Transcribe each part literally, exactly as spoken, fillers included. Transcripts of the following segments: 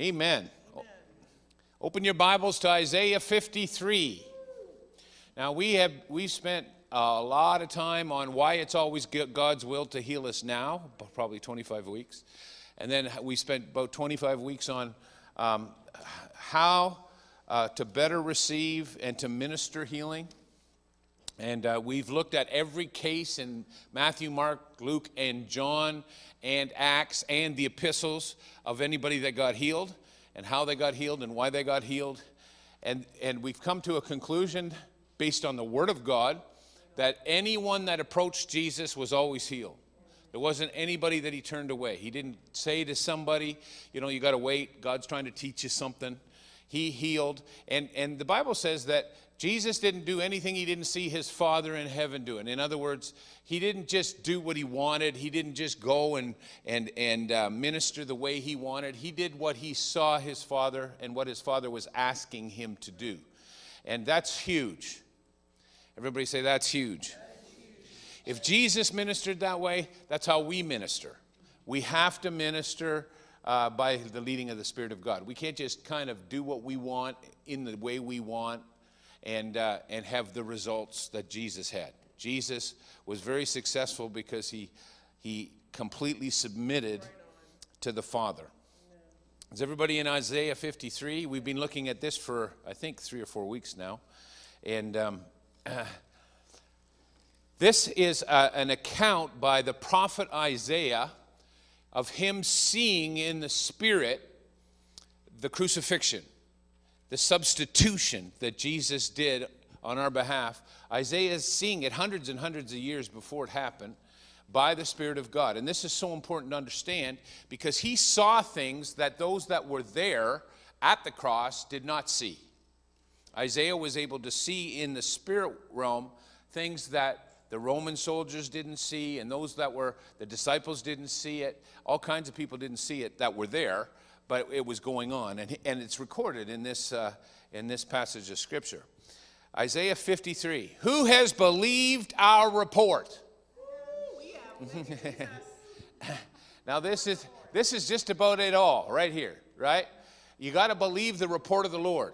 Amen. Amen. Open your Bibles to Isaiah fifty-three. Now, we have we've spent a lot of time on why it's always God's will to heal us now, probably twenty-five weeks. And then we spent about twenty-five weeks on um, how uh, to better receive and to minister healing. And uh, we've looked at every case in Matthew, Mark, Luke, and John, and Acts, and the epistles of anybody that got healed, and how they got healed, and why they got healed. And, and we've come to a conclusion based on the Word of God that anyone that approached Jesus was always healed. There wasn't anybody that he turned away. He didn't say to somebody, you know, you got to wait. God's trying to teach you something. He healed. And, and the Bible says that Jesus didn't do anything he didn't see his Father in heaven doing. In other words, he didn't just do what he wanted. He didn't just go and, and, and uh, minister the way he wanted. He did what he saw his Father and what his Father was asking him to do. And that's huge. Everybody say, that's huge. If Jesus ministered that way, that's how we minister. We have to minister uh, by the leading of the Spirit of God. We can't just kind of do what we want in the way we want. And, uh, and have the results that Jesus had. Jesus was very successful because he, he completely submitted to the Father. Is everybody in Isaiah fifty-three? We've been looking at this for, I think, three or four weeks now. And um, uh, this is a, an account by the prophet Isaiah of him seeing in the Spirit the crucifixion. The substitution that Jesus did on our behalf. Isaiah is seeing it hundreds and hundreds of years before it happened by the Spirit of God. And this is so important to understand because he saw things that those that were there at the cross did not see. Isaiah was able to see in the spirit realm things that the Roman soldiers didn't see, and those that were, the disciples didn't see it. All kinds of people didn't see it that were there. But it was going on, and, and it's recorded in this, uh, in this passage of Scripture. Isaiah fifty-three, who has believed our report? Now this is, this is just about it all right here, right? You got to believe the report of the Lord.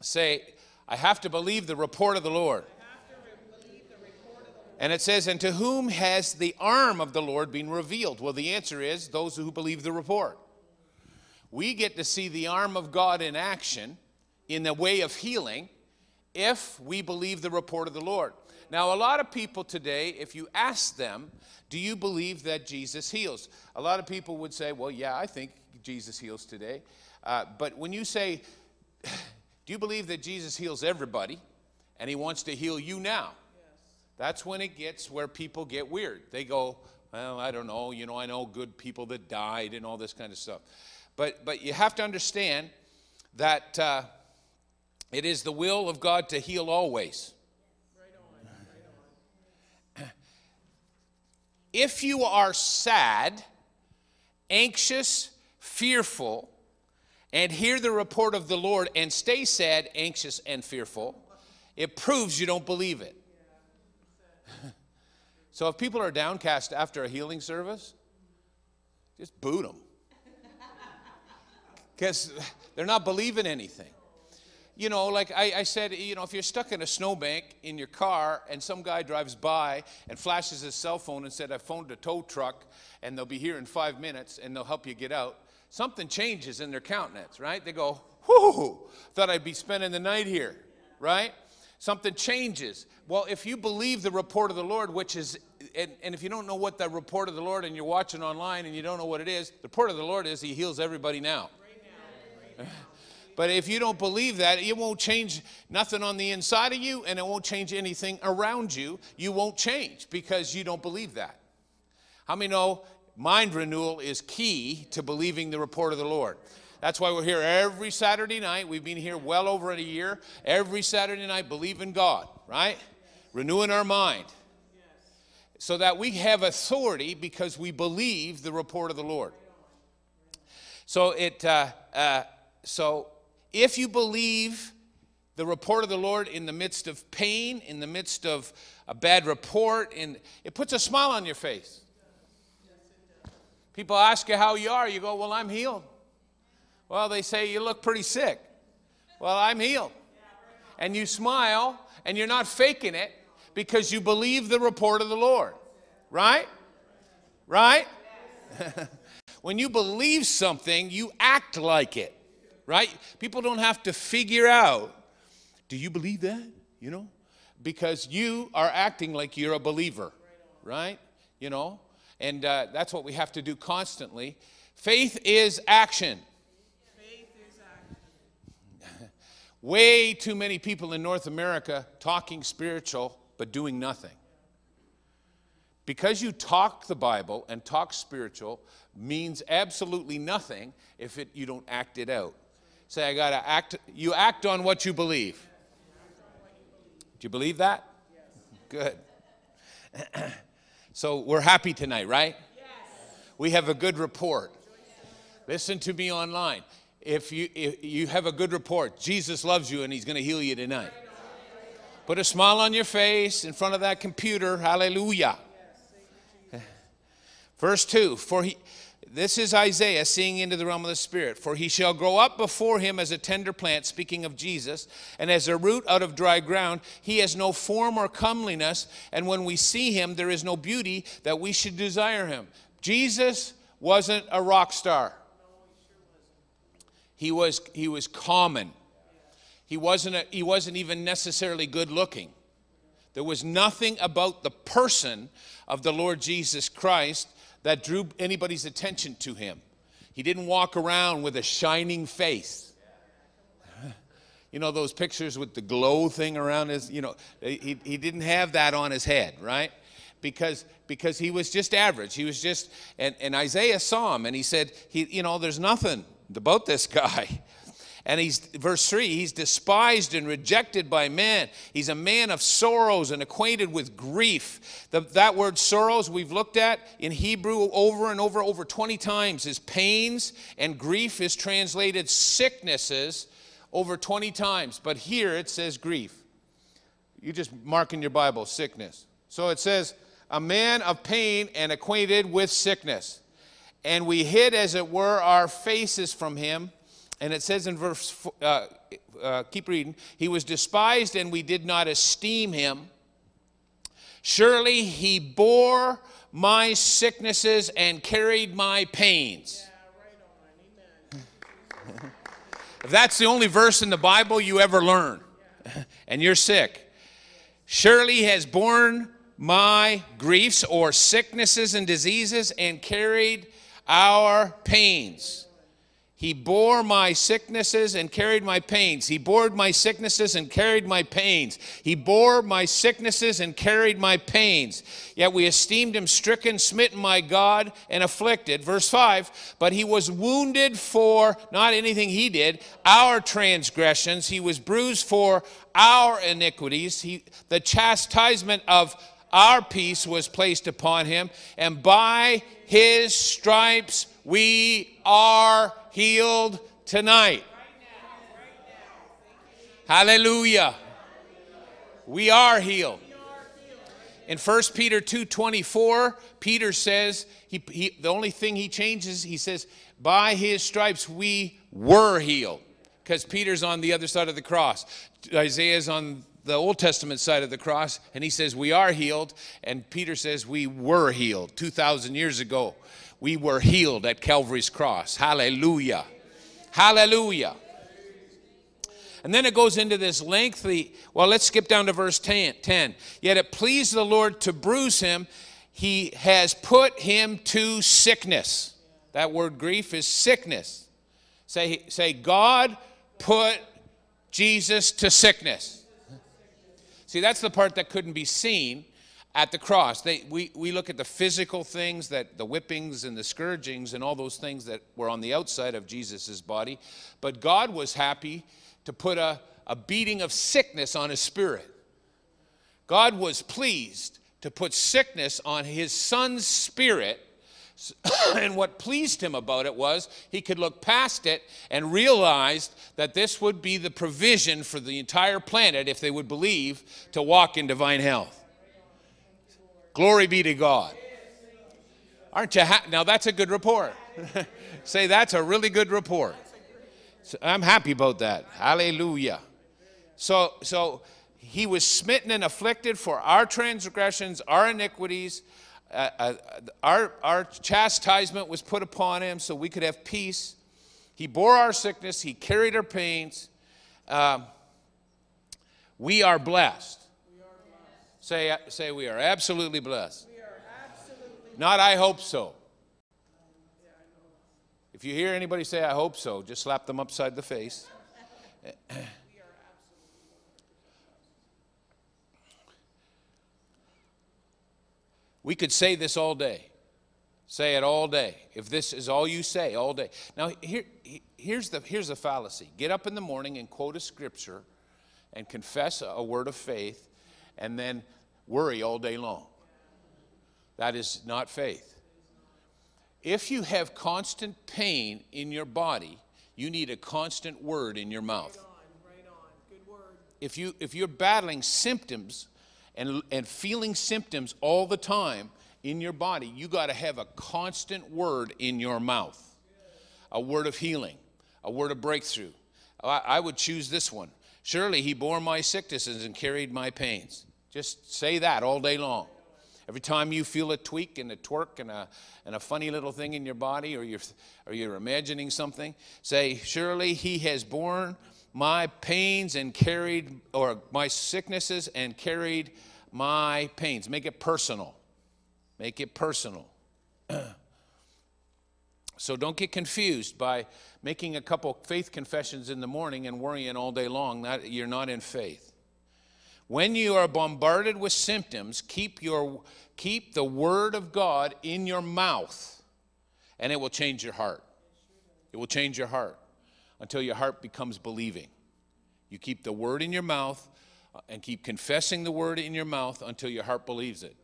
Say, I have to believe the report of the Lord. And it says, and to whom has the arm of the Lord been revealed? Well, the answer is those who believe the report. We get to see the arm of God in action in the way of healing if we believe the report of the Lord. Now, a lot of people today, if you ask them, do you believe that Jesus heals? A lot of people would say, well, yeah, I think Jesus heals today. Uh, but when you say, do you believe that Jesus heals everybody and he wants to heal you now? Yes. That's when it gets where people get weird. They go, well, I don't know. You know, I know good people that died and all this kind of stuff. But, but you have to understand that uh, it is the will of God to heal always. Right on, right on. If you are sad, anxious, fearful, and hear the report of the Lord and stay sad, anxious, and fearful, it proves you don't believe it. So if people are downcast after a healing service, just boot them. Because they're not believing anything. You know, like I, I said, you know, if you're stuck in a snowbank in your car and some guy drives by and flashes his cell phone and said, I phoned a tow truck and they'll be here in five minutes and they'll help you get out, something changes in their countenance, right? They go, whoo, thought I'd be spending the night here, right? Something changes. Well, if you believe the report of the Lord, which is, and, and if you don't know what the report of the Lord and you're watching online and you don't know what it is, the report of the Lord is he heals everybody now. But if you don't believe that, it won't change nothing on the inside of you, and it won't change anything around you. You won't change because you don't believe that. How many know mind renewal is key to believing the report of the Lord? That's why we're here every Saturday night. We've been here well over a year. Every Saturday night, believe in God, right? Renewing our mind so that we have authority because we believe the report of the Lord. So it... Uh, uh, So if you believe the report of the Lord in the midst of pain, in the midst of a bad report, and it puts a smile on your face. People ask you how you are. You go, well, I'm healed. Well, they say, you look pretty sick. Well, I'm healed. And you smile, and you're not faking it because you believe the report of the Lord. Right? Right? When you believe something, you act like it. Right? People don't have to figure out, do you believe that? You know? Because you are acting like you're a believer. Right? You know? And uh, that's what we have to do constantly. Faith is action. Faith is action. Way too many people in North America talking spiritual but doing nothing. Because you talk the Bible and talk spiritual means absolutely nothing if it, you don't act it out. Say, I got to act. You act on what you believe. Do you believe that? Yes. Good. So we're happy tonight, right? Yes. We have a good report. Listen to me online. If you, if you have a good report, Jesus loves you and he's going to heal you tonight. Put a smile on your face in front of that computer. Hallelujah. Verse two, for he, this is Isaiah seeing into the realm of the Spirit. For he shall grow up before him as a tender plant, speaking of Jesus, and as a root out of dry ground. He has no form or comeliness, and when we see him, there is no beauty that we should desire him. Jesus wasn't a rock star. He was, he was common. He wasn't, a, he wasn't even necessarily good looking. There was nothing about the person of the Lord Jesus Christ that drew anybody's attention to him. He didn't walk around with a shining face. You know those pictures with the glow thing around his, you know, he, he didn't have that on his head, right? Because, because he was just average. He was just, and, and Isaiah saw him and he said, he, you know, there's nothing about this guy. And he's, verse three, he's despised and rejected by men. He's a man of sorrows and acquainted with grief. The, that word sorrows we've looked at in Hebrew over and over, over twenty times. His pains and grief is translated sicknesses over twenty times. But here it says grief. You just mark in your Bible, sickness. So it says, a man of pain and acquainted with sickness. And we hid, as it were, our faces from him. And it says in verse, uh, uh, keep reading, he was despised and we did not esteem him. Surely he bore my sicknesses and carried my pains. Yeah, right on. Amen. If that's the only verse in the Bible you ever learn, and you're sick. Surely he has borne my griefs or sicknesses and diseases and carried our pains. He bore my sicknesses and carried my pains. He bore my sicknesses and carried my pains. He bore my sicknesses and carried my pains. Yet we esteemed him stricken, smitten by God, and afflicted. Verse five, but he was wounded for, not anything he did, our transgressions. He was bruised for our iniquities. He, the chastisement of our peace was placed upon him, and by his stripes we are healed tonight. Hallelujah. We are healed. In First Peter two twenty-four, Peter says, he, he, the only thing he changes, he says, by his stripes we were healed. Because Peter's on the other side of the cross. Isaiah's on the Old Testament side of the cross, and he says, we are healed. And Peter says, we were healed two thousand years ago. We were healed at Calvary's cross. Hallelujah. Hallelujah. And then it goes into this lengthy, well, let's skip down to verse ten. Yet it pleased the Lord to bruise him. He has put him to sickness. That word grief is sickness. Say, say God put Jesus to sickness. See, that's the part that couldn't be seen. At the cross, they, we, we look at the physical things, that the whippings and the scourgings and all those things that were on the outside of Jesus' body. But God was happy to put a, a beating of sickness on his spirit. God was pleased to put sickness on his son's spirit. And what pleased him about it was he could look past it and realized that this would be the provision for the entire planet if they would believe to walk in divine health. Glory be to God. Aren't you happy? Now that's a good report. Say, that's a really good report. So I'm happy about that. Hallelujah. So, so he was smitten and afflicted for our transgressions, our iniquities. Uh, uh, our, our chastisement was put upon him so we could have peace. He bore our sickness. He carried our pains. Um, we are blessed. We are blessed. Say, uh, say we are absolutely blessed. We are absolutely Not I hope so. If you hear anybody say, I hope so, just slap them upside the face. We could say this all day. Say it all day. If this is all you say all day. Now, here, here's the, here's the fallacy. Get up in the morning and quote a scripture and confess a word of faith and then worry all day long. That is not faith. If you have constant pain in your body, you need a constant word in your mouth. Right on, right on. Good word. If, you, if you're battling symptoms, And, and feeling symptoms all the time in your body, you got to have a constant word in your mouth. A word of healing, a word of breakthrough. I, I would choose this one. Surely he bore my sicknesses and carried my pains. Just say that all day long. Every time you feel a tweak and a twerk and a, and a funny little thing in your body, or you're, or you're imagining something, say, surely he has borne my pains and carried, or my sicknesses and carried my pains. Make it personal. Make it personal. So don't get confused by making a couple faith confessions in the morning and worrying all day long. That, you're not in faith. When you are bombarded with symptoms, keep, your, keep the word of God in your mouth, and it will change your heart. It will change your heart. Until your heart becomes believing. You keep the word in your mouth and keep confessing the word in your mouth until your heart believes it.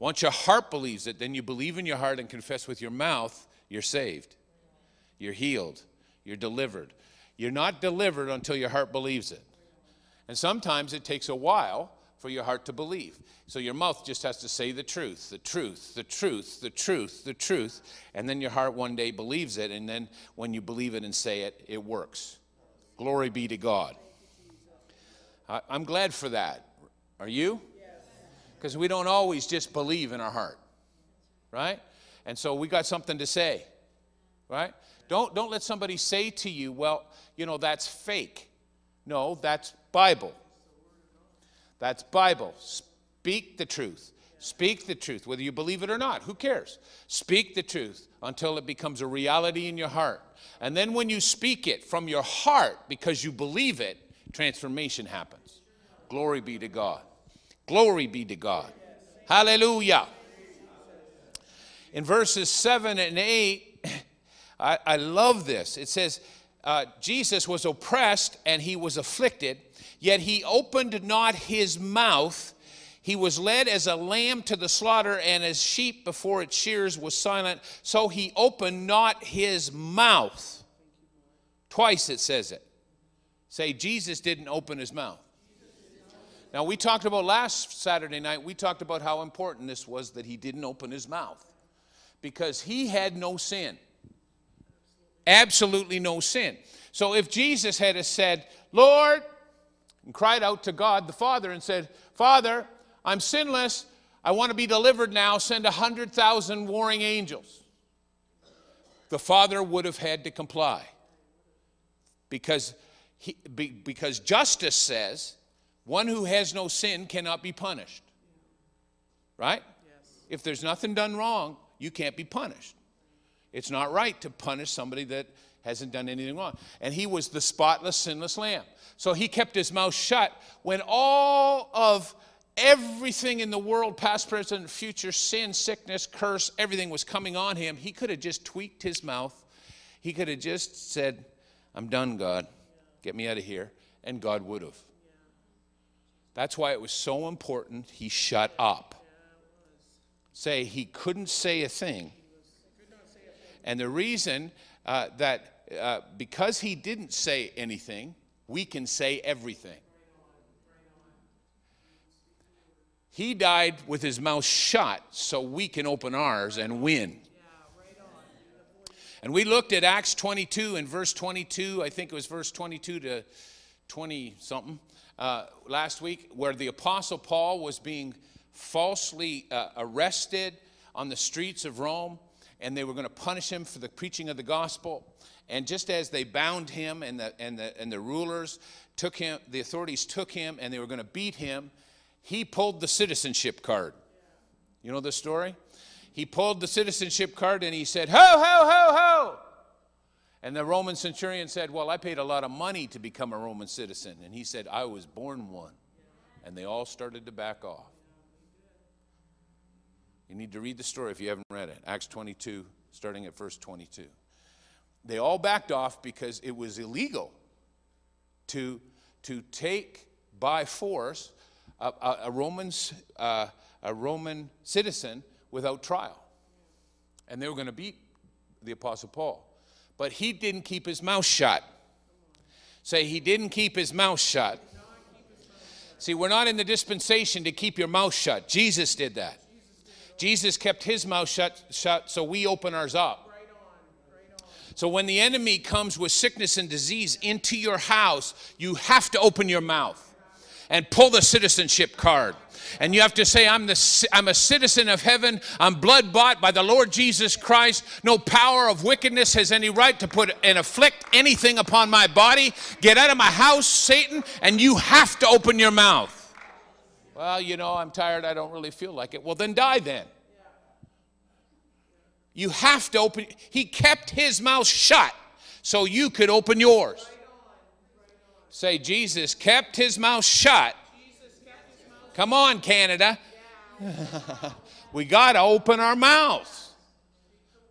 Once your heart believes it, then you believe in your heart and confess with your mouth, you're saved. You're healed. You're delivered. You're not delivered until your heart believes it. And sometimes it takes a while for your heart to believe. So your mouth just has to say the truth, the truth, the truth, the truth, the truth, and then your heart one day believes it, and then when you believe it and say it, it works. Glory be to God. I, I'm glad for that. Are you? Because we don't always just believe in our heart, right? And so we got something to say, right? Don't, don't let somebody say to you, well, you know, that's fake. No, that's Bible. That's Bible. Speak the truth. Speak the truth, whether you believe it or not. Who cares? Speak the truth until it becomes a reality in your heart. And then when you speak it from your heart because you believe it, transformation happens. Glory be to God. Glory be to God. Hallelujah. In verses seven and eight, I, I love this. It says, Uh, Jesus was oppressed and he was afflicted, yet he opened not his mouth. He was led as a lamb to the slaughter, and as sheep before its shears was silent, so he opened not his mouth. Twice it says it. Say, Jesus didn't open his mouth. Now, we talked about last Saturday night, we talked about how important this was that he didn't open his mouth because he had no sin. Absolutely no sin. So if Jesus had said, Lord, and cried out to God the Father and said, Father, I'm sinless. I want to be delivered now. Send one hundred thousand warring angels. The Father would have had to comply because, he, because justice says one who has no sin cannot be punished. Right? Yes. If there's nothing done wrong, you can't be punished. It's not right to punish somebody that hasn't done anything wrong. And he was the spotless, sinless lamb. So he kept his mouth shut when all of everything in the world, past, present, future, sin, sickness, curse, everything was coming on him. He could have just tweaked his mouth. He could have just said, I'm done, God. Get me out of here. And God would have. That's why it was so important he shut up. Say, he couldn't say a thing. And the reason uh, that uh, because he didn't say anything, we can say everything. He died with his mouth shut so we can open ours and win. And we looked at Acts twenty-two and verse twenty-two, I think it was verse twenty-two to twenty-something uh, last week, where the Apostle Paul was being falsely uh, arrested on the streets of Rome, and they were going to punish him for the preaching of the gospel. And just as they bound him, and the, and the, and the rulers took him, the authorities took him, and they were going to beat him, he pulled the citizenship card. You know the story? He pulled the citizenship card and he said, ho, ho, ho, ho. And the Roman centurion said, well, I paid a lot of money to become a Roman citizen. And he said, I was born one. And they all started to back off. You need to read the story if you haven't read it. Acts twenty-two, starting at verse twenty-two. They all backed off because it was illegal to, to take by force a, a, a, Roman's, uh, a Roman citizen without trial. And they were going to beat the Apostle Paul. But he didn't keep his mouth shut. Say, he didn't keep his mouth shut. See, we're not in the dispensation to keep your mouth shut. Jesus did that. Jesus kept his mouth shut, shut so we open ours up. So when the enemy comes with sickness and disease into your house, you have to open your mouth and pull the citizenship card. And you have to say, I'm, the, I'm a citizen of heaven. I'm blood-bought by the Lord Jesus Christ. No power of wickedness has any right to put and afflict anything upon my body. Get out of my house, Satan, and you have to open your mouth. Well, you know, I'm tired. I don't really feel like it. Well, then die then. You have to open. He kept his mouth shut so you could open yours. Say, Jesus kept his mouth shut. Come on, Canada. We got to open our mouths.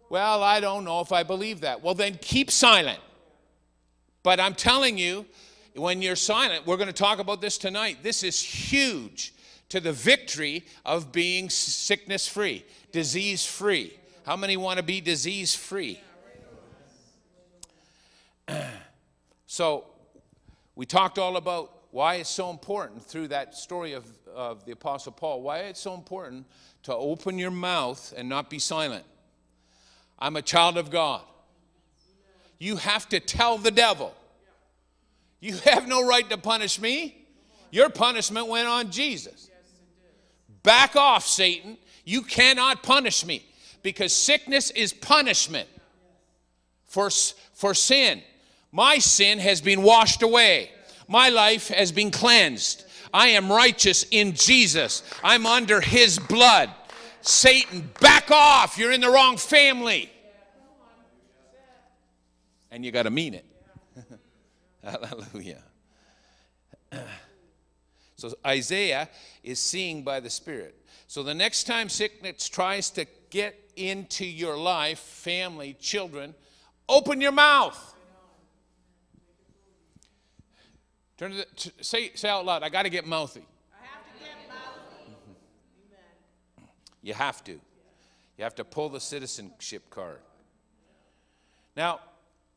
Well, I don't know if I believe that. Well, then keep silent. But I'm telling you, when you're silent, we're going to talk about this tonight. This is huge to the victory of being sickness-free, disease-free. How many want to be disease-free? So we talked all about why it's so important through that story of, of the Apostle Paul, why it's so important to open your mouth and not be silent. I'm a child of God. You have to tell the devil, you have no right to punish me. Your punishment went on Jesus. Back off, Satan. You cannot punish me, because sickness is punishment for, for sin. My sin has been washed away. My life has been cleansed. I am righteous in Jesus. I'm under his blood. Satan, back off. You're in the wrong family. And you got to mean it. Hallelujah. So Isaiah is seeing by the Spirit. So the next time sickness tries to get into your life, family, children, open your mouth. Turn to the, to, say, say out loud, I got to get mouthy. I have to get mouthy. Amen. You have to. You have to pull the citizenship card. Now,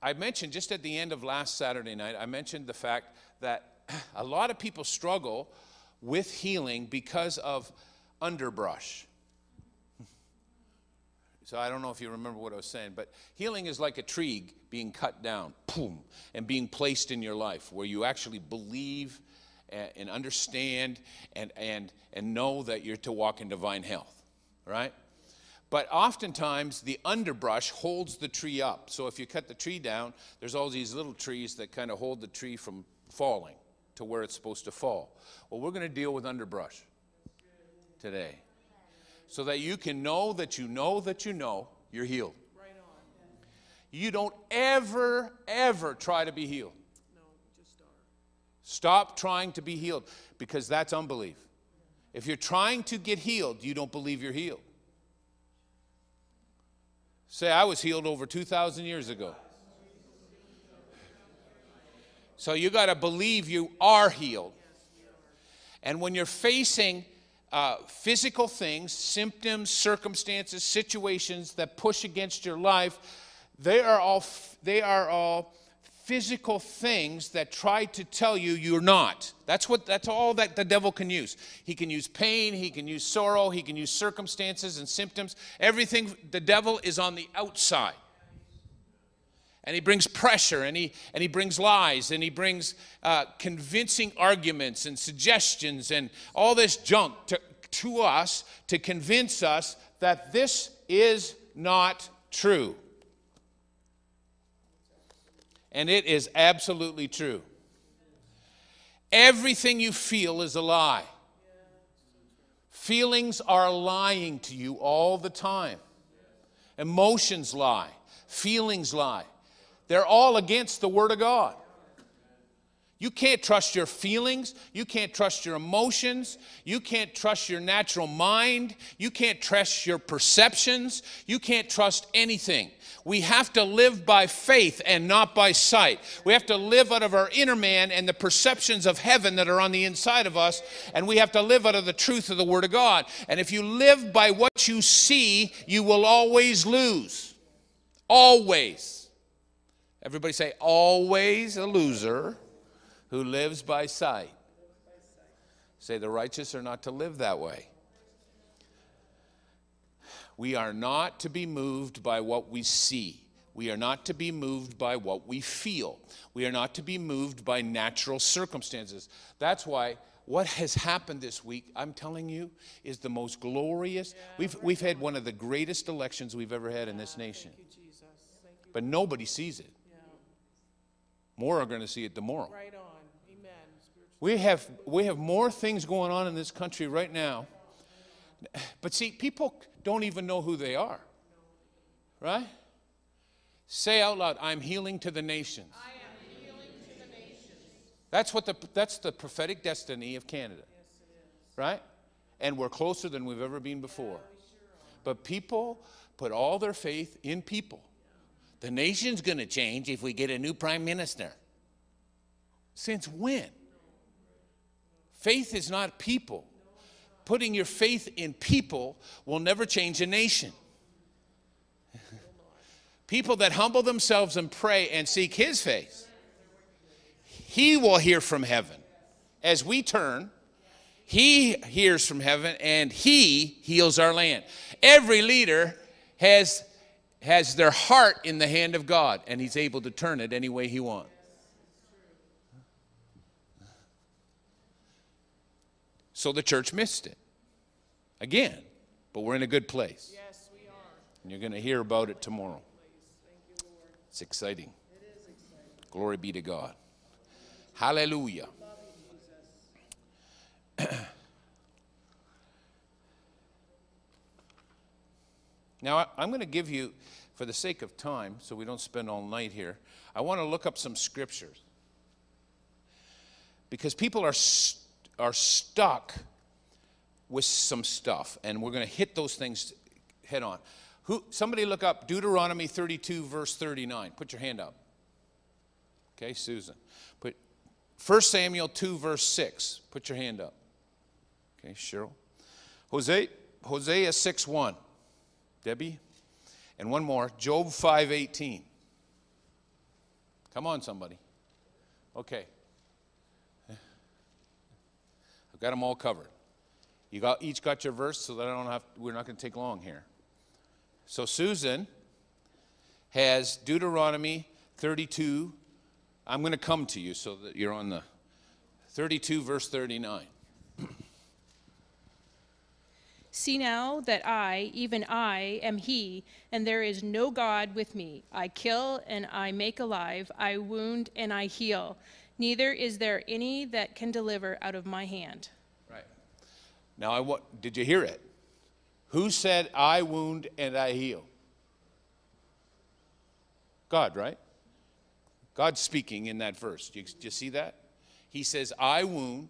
I mentioned just at the end of last Saturday night, I mentioned the fact that a lot of people struggle with healing because of underbrush. So I don't know if you remember what I was saying, but healing is like a tree being cut down, boom, and being placed in your life where you actually believe and understand and, and, and know that you're to walk in divine health, right? But oftentimes the underbrush holds the tree up. So if you cut the tree down, there's all these little trees that kind of hold the tree from falling to where it's supposed to fall. Well, we're going to deal with underbrush today, so that you can know that you know that you know you're healed. Right on. You don't ever, ever try to be healed. No, just start. Stop trying to be healed, because that's unbelief. If you're trying to get healed, you don't believe you're healed. Say, I was healed over two thousand years ago. So you got to believe you are healed. And when you're facing Uh, physical things, symptoms, circumstances, situations that push against your life, they are all, they are all physical things that try to tell you you're not. That's what, that's all that the devil can use. He can use pain, he can use sorrow, he can use circumstances and symptoms. Everything, the devil is on the outside. And he brings pressure, and he, and he brings lies, and he brings uh, convincing arguments and suggestions and all this junk to, to us to convince us that this is not true. And it is absolutely true. Everything you feel is a lie. Feelings are lying to you all the time. Emotions lie. Feelings lie. They're all against the Word of God. You can't trust your feelings. You can't trust your emotions. You can't trust your natural mind. You can't trust your perceptions. You can't trust anything. We have to live by faith and not by sight. We have to live out of our inner man and the perceptions of heaven that are on the inside of us. And we have to live out of the truth of the Word of God. And if you live by what you see, you will always lose. Always. Everybody say, always a loser who lives by sight. Say, the righteous are not to live that way. We are not to be moved by what we see. We are not to be moved by what we feel. We are not to be moved by natural circumstances. That's why what has happened this week, I'm telling you, is the most glorious. We've, we've had one of the greatest elections we've ever had in this nation. But nobody sees it. More are going to see it tomorrow. Right on. Amen. We have, we have more things going on in this country right now. But see, people don't even know who they are. Right? Say out loud, I'm healing to the nations. I am healing to the nations. That's what the, that's the prophetic destiny of Canada. Yes, it is. Right? And we're closer than we've ever been before. Yeah, we sure are. But people put all their faith in people. The nation's going to change if we get a new prime minister. Since when? Faith is not people. Putting your faith in people will never change a nation. People that humble themselves and pray and seek His face, He will hear from heaven. As we turn, He hears from heaven and He heals our land. Every leader has... has their heart in the hand of God, and He's able to turn it any way He wants. So the church missed it. Again, but we're in a good place. Yes, we are. And you're going to hear about it tomorrow. It's exciting. It is exciting. Glory be to God. Hallelujah. Now, I'm going to give you, for the sake of time, so we don't spend all night here, I want to look up some scriptures. Because people are, st- are stuck with some stuff, and we're going to hit those things head on. Who, somebody look up Deuteronomy thirty-two, verse thirty-nine. Put your hand up. Okay, Susan. Put First Samuel two, verse six. Put your hand up. Okay, Cheryl. Hosea, Hosea six one. Debbie, and one more, Job five eighteen. Come on, somebody. Okay. I've got them all covered. You got, each got your verse, so that I don't have. We're not going to take long here. So Susan has Deuteronomy thirty-two. I'm going to come to you so that you're on the thirty-two, verse thirty-nine. See now that I, even I, am He, and there is no God with me. I kill and I make alive, I wound and I heal. Neither is there any that can deliver out of my hand. Right. Now, I wa- did you hear it? Who said, I wound and I heal? God, right? God's speaking in that verse. Do you, do you see that? He says, I wound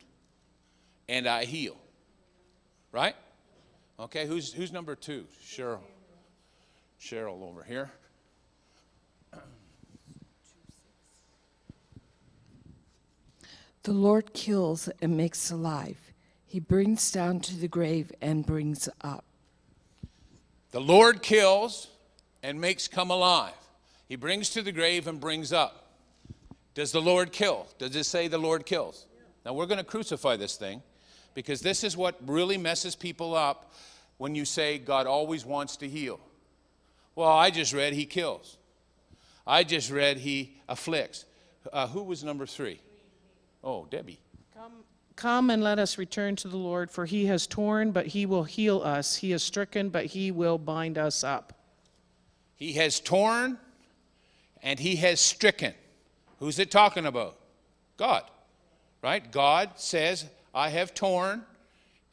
and I heal. Right? Okay, who's, who's number two? Cheryl. Cheryl over here. The Lord kills and makes alive. He brings down to the grave and brings up. The Lord kills and makes come alive. He brings to the grave and brings up. Does the Lord kill? Does it say the Lord kills? Now we're going to crucify this thing. Because this is what really messes people up when you say God always wants to heal. Well, I just read He kills. I just read he afflicts. Uh, who was number three? Oh, Debbie. Come, come and let us return to the Lord, for he has torn, but he will heal us. He is stricken, but he will bind us up. He has torn and he has stricken. Who's it talking about? God, right? God says, I have torn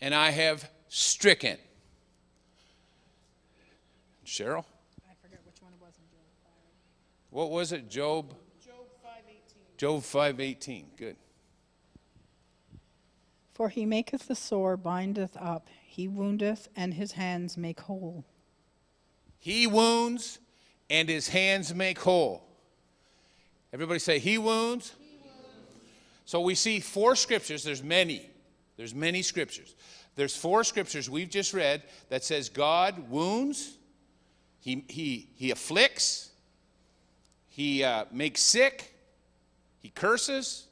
and I have stricken. Cheryl? I forget which one it was in Job. What was it? Job? Job five eighteen. Good. For he maketh the sore, bindeth up. He woundeth, and his hands make whole. He wounds, and his hands make whole. Everybody say, he wounds. He wounds. So we see four scriptures. There's many. There's many scriptures. There's four scriptures we've just read that says God wounds, he, he, he afflicts, he uh, makes sick, he curses,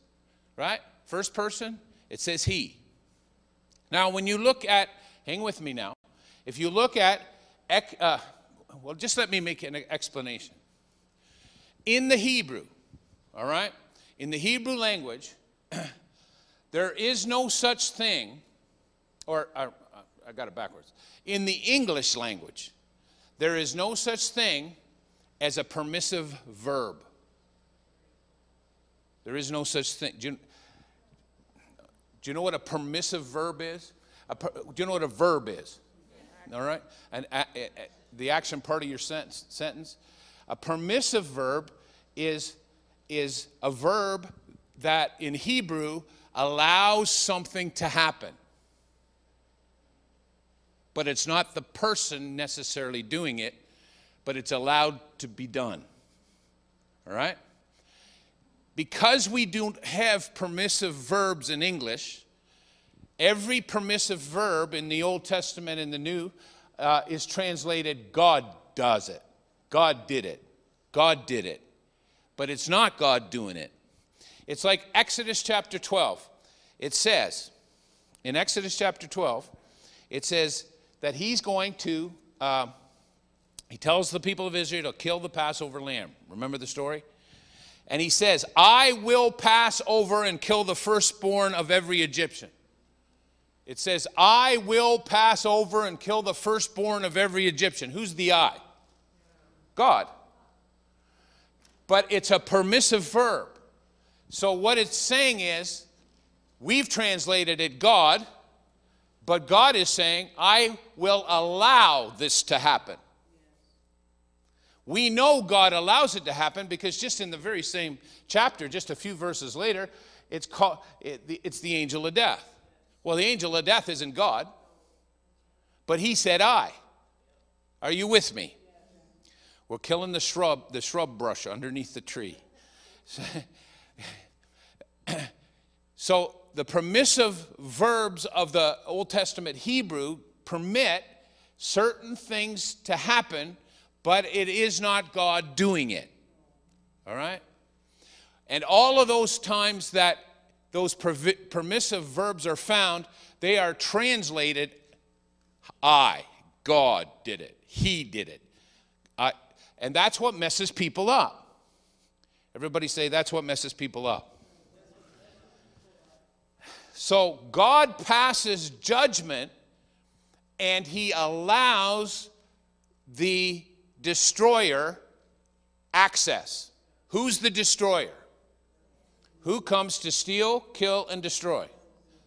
right? First person, it says he. Now, when you look at, hang with me now, if you look at, uh, well, just let me make an explanation. In the Hebrew, all right, in the Hebrew language, there is no such thing, or I, I got it backwards. In the English language, there is no such thing as a permissive verb. There is no such thing. Do you, do you know what a permissive verb is? A, do you know what a verb is? All right? And a, a, a, the action part of your sentence. sentence. A permissive verb is, is a verb that in Hebrew allows something to happen. But it's not the person necessarily doing it, but it's allowed to be done. All right? Because we don't have permissive verbs in English, every permissive verb in the Old Testament and the New uh, is translated, God does it. God did it. God did it. But it's not God doing it. It's like Exodus chapter twelve. It says, in Exodus chapter twelve, it says that he's going to, uh, he tells the people of Israel to kill the Passover lamb. Remember the story? And he says, I will pass over and kill the firstborn of every Egyptian. It says, I will pass over and kill the firstborn of every Egyptian. Who's the I? God. But it's a permissive verb. So what it's saying is, we've translated it God, but God is saying, I will allow this to happen. We know God allows it to happen because just in the very same chapter, just a few verses later, it's called, it's the angel of death. Well, the angel of death isn't God, but he said, I. Are you with me? We're killing the shrub, the shrub brush underneath the tree. So the permissive verbs of the Old Testament Hebrew permit certain things to happen, but it is not God doing it, all right? And all of those times that those permissive verbs are found, they are translated, I, God did it, he did it. I, and that's what messes people up. Everybody say, that's what messes people up. So God passes judgment, and he allows the destroyer access. Who's the destroyer? Who comes to steal, kill, and destroy?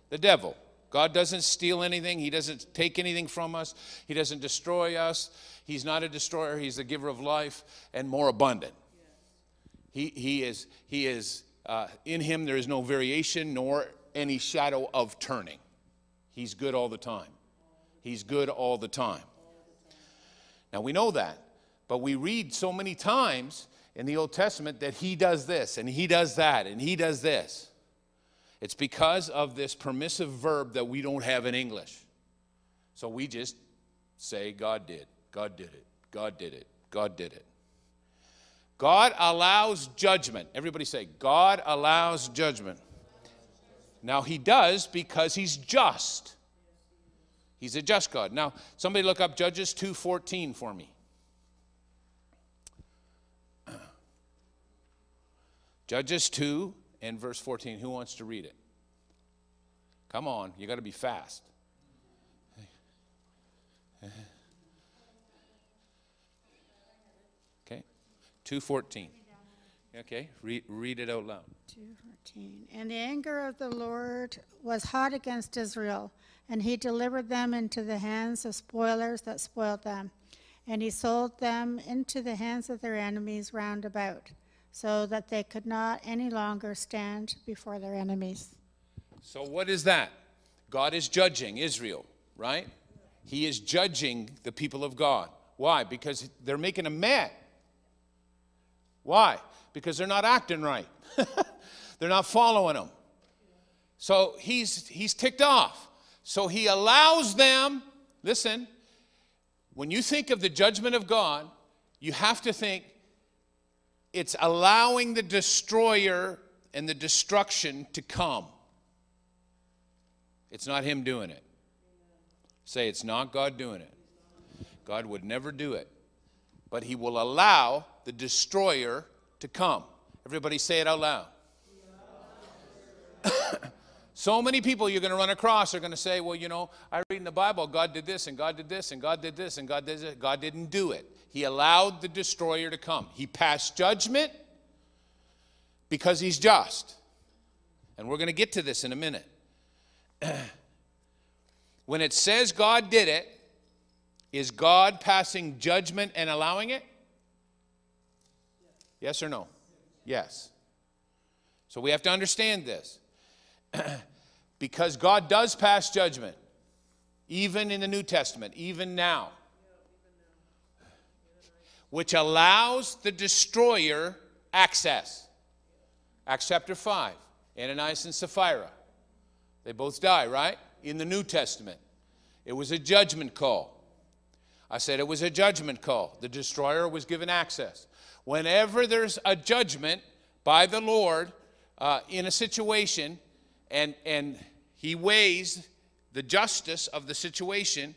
The devil. God doesn't steal anything. He doesn't take anything from us. He doesn't destroy us. He's not a destroyer. He's the giver of life and more abundant. He, he is, he is uh, in him there is no variation nor any shadow of turning. He's good all the time. He's good all the time. Now we know that, but we read so many times in the Old Testament that he does this and he does that and he does this. It's because of this permissive verb that we don't have in English. So we just say God did, God did it, God did it, God did it. God allows judgment. Everybody say, God allows judgment. Now, he does because he's just. He's a just God. Now, somebody look up Judges two fourteen for me. Judges two and verse fourteen. Who wants to read it? Come on, you got to be fast. Okay, two fourteen. Okay, read, read it out loud. two fourteen. And the anger of the Lord was hot against Israel, and he delivered them into the hands of spoilers that spoiled them, and he sold them into the hands of their enemies round about, so that they could not any longer stand before their enemies. So what is that? God is judging Israel, right? He is judging the people of God. Why? Because they're making him mad. Why? Because they're not acting right. They're not following him. So he's, he's ticked off. So he allows them, listen, when you think of the judgment of God, you have to think it's allowing the destroyer and the destruction to come. It's not him doing it. Say, it's not God doing it. God would never do it. But he will allow the destroyer to come. Everybody say it out loud. So many people you're going to run across are going to say, well, you know, I read in the Bible, God did this, and God did this, and God did this, and God did this. God didn't do it. He allowed the destroyer to come. He passed judgment because he's just. And we're going to get to this in a minute. When it says God did it, is God passing judgment and allowing it? Yes or no? Yes. So we have to understand this. Because God does pass judgment, even in the New Testament, even now, which allows the destroyer access. Acts chapter five, Ananias and Sapphira. They both die, right? In the New Testament. It was a judgment call. I said it was a judgment call. The destroyer was given access. Whenever there's a judgment by the Lord uh, in a situation, and, and he weighs the justice of the situation,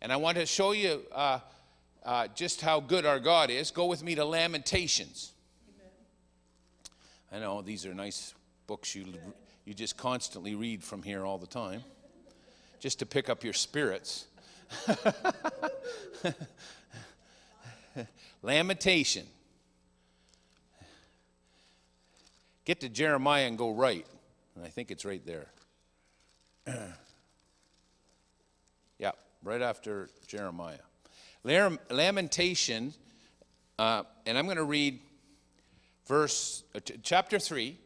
and I want to show you uh, uh, just how good our God is. Go with me to Lamentations. Amen. I know these are nice books you read. You just constantly read from here all the time, just to pick up your spirits. Lamentation. Get to Jeremiah and go right. And I think it's right there. Yeah, right after Jeremiah. Lamentation, uh, and I'm going to read verse uh, chapter three.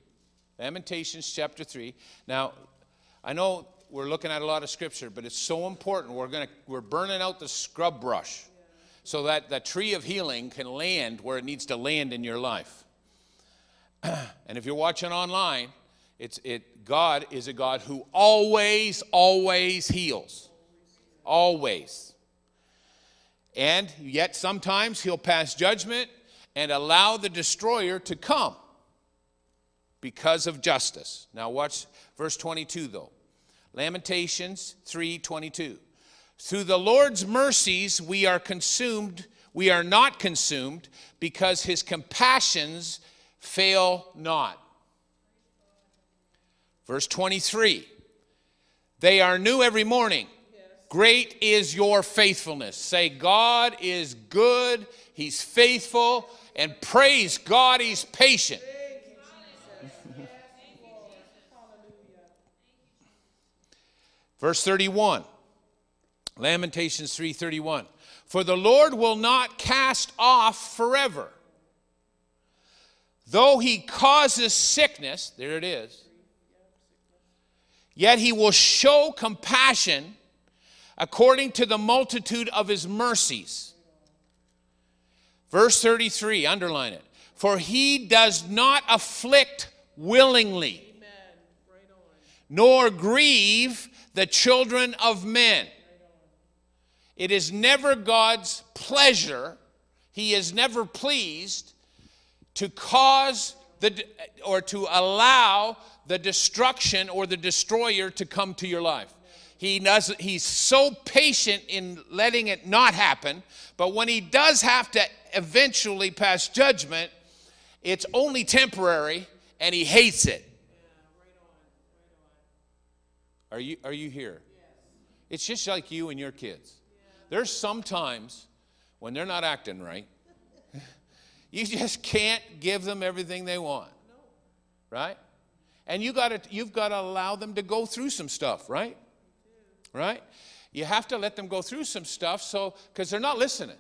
Lamentations chapter three. Now, I know we're looking at a lot of scripture, but it's so important. We're going to, we're burning out the scrub brush so that the tree of healing can land where it needs to land in your life. And if you're watching online, it's it God is a God who always, always heals. Always. And yet sometimes he'll pass judgment and allow the destroyer to come. Because of justice. Now watch verse twenty-two though. Lamentations three twenty-two. Through the Lord's mercies we are consumed, we are not consumed, because his compassions fail not. Verse twenty-three. They are new every morning. Great is your faithfulness. Say, God is good, he's faithful, and praise God, he's patient. Verse thirty-one, Lamentations three thirty-one. For the Lord will not cast off forever. Though he causes sickness, there it is, yet he will show compassion according to the multitude of his mercies. Verse thirty-three, underline it. For he does not afflict willingly, nor grieve the children of men. It is never God's pleasure. He is never pleased to cause the or to allow the destruction or the destroyer to come to your life. He does, he's so patient in letting it not happen, but when he does have to eventually pass judgment, it's only temporary and he hates it. Are you, are you here? It's just like you and your kids. There's some times when they're not acting right. You just can't give them everything they want, right? And you gotta, you've got to allow them to go through some stuff, right? Right? You have to let them go through some stuff, so because they're not listening.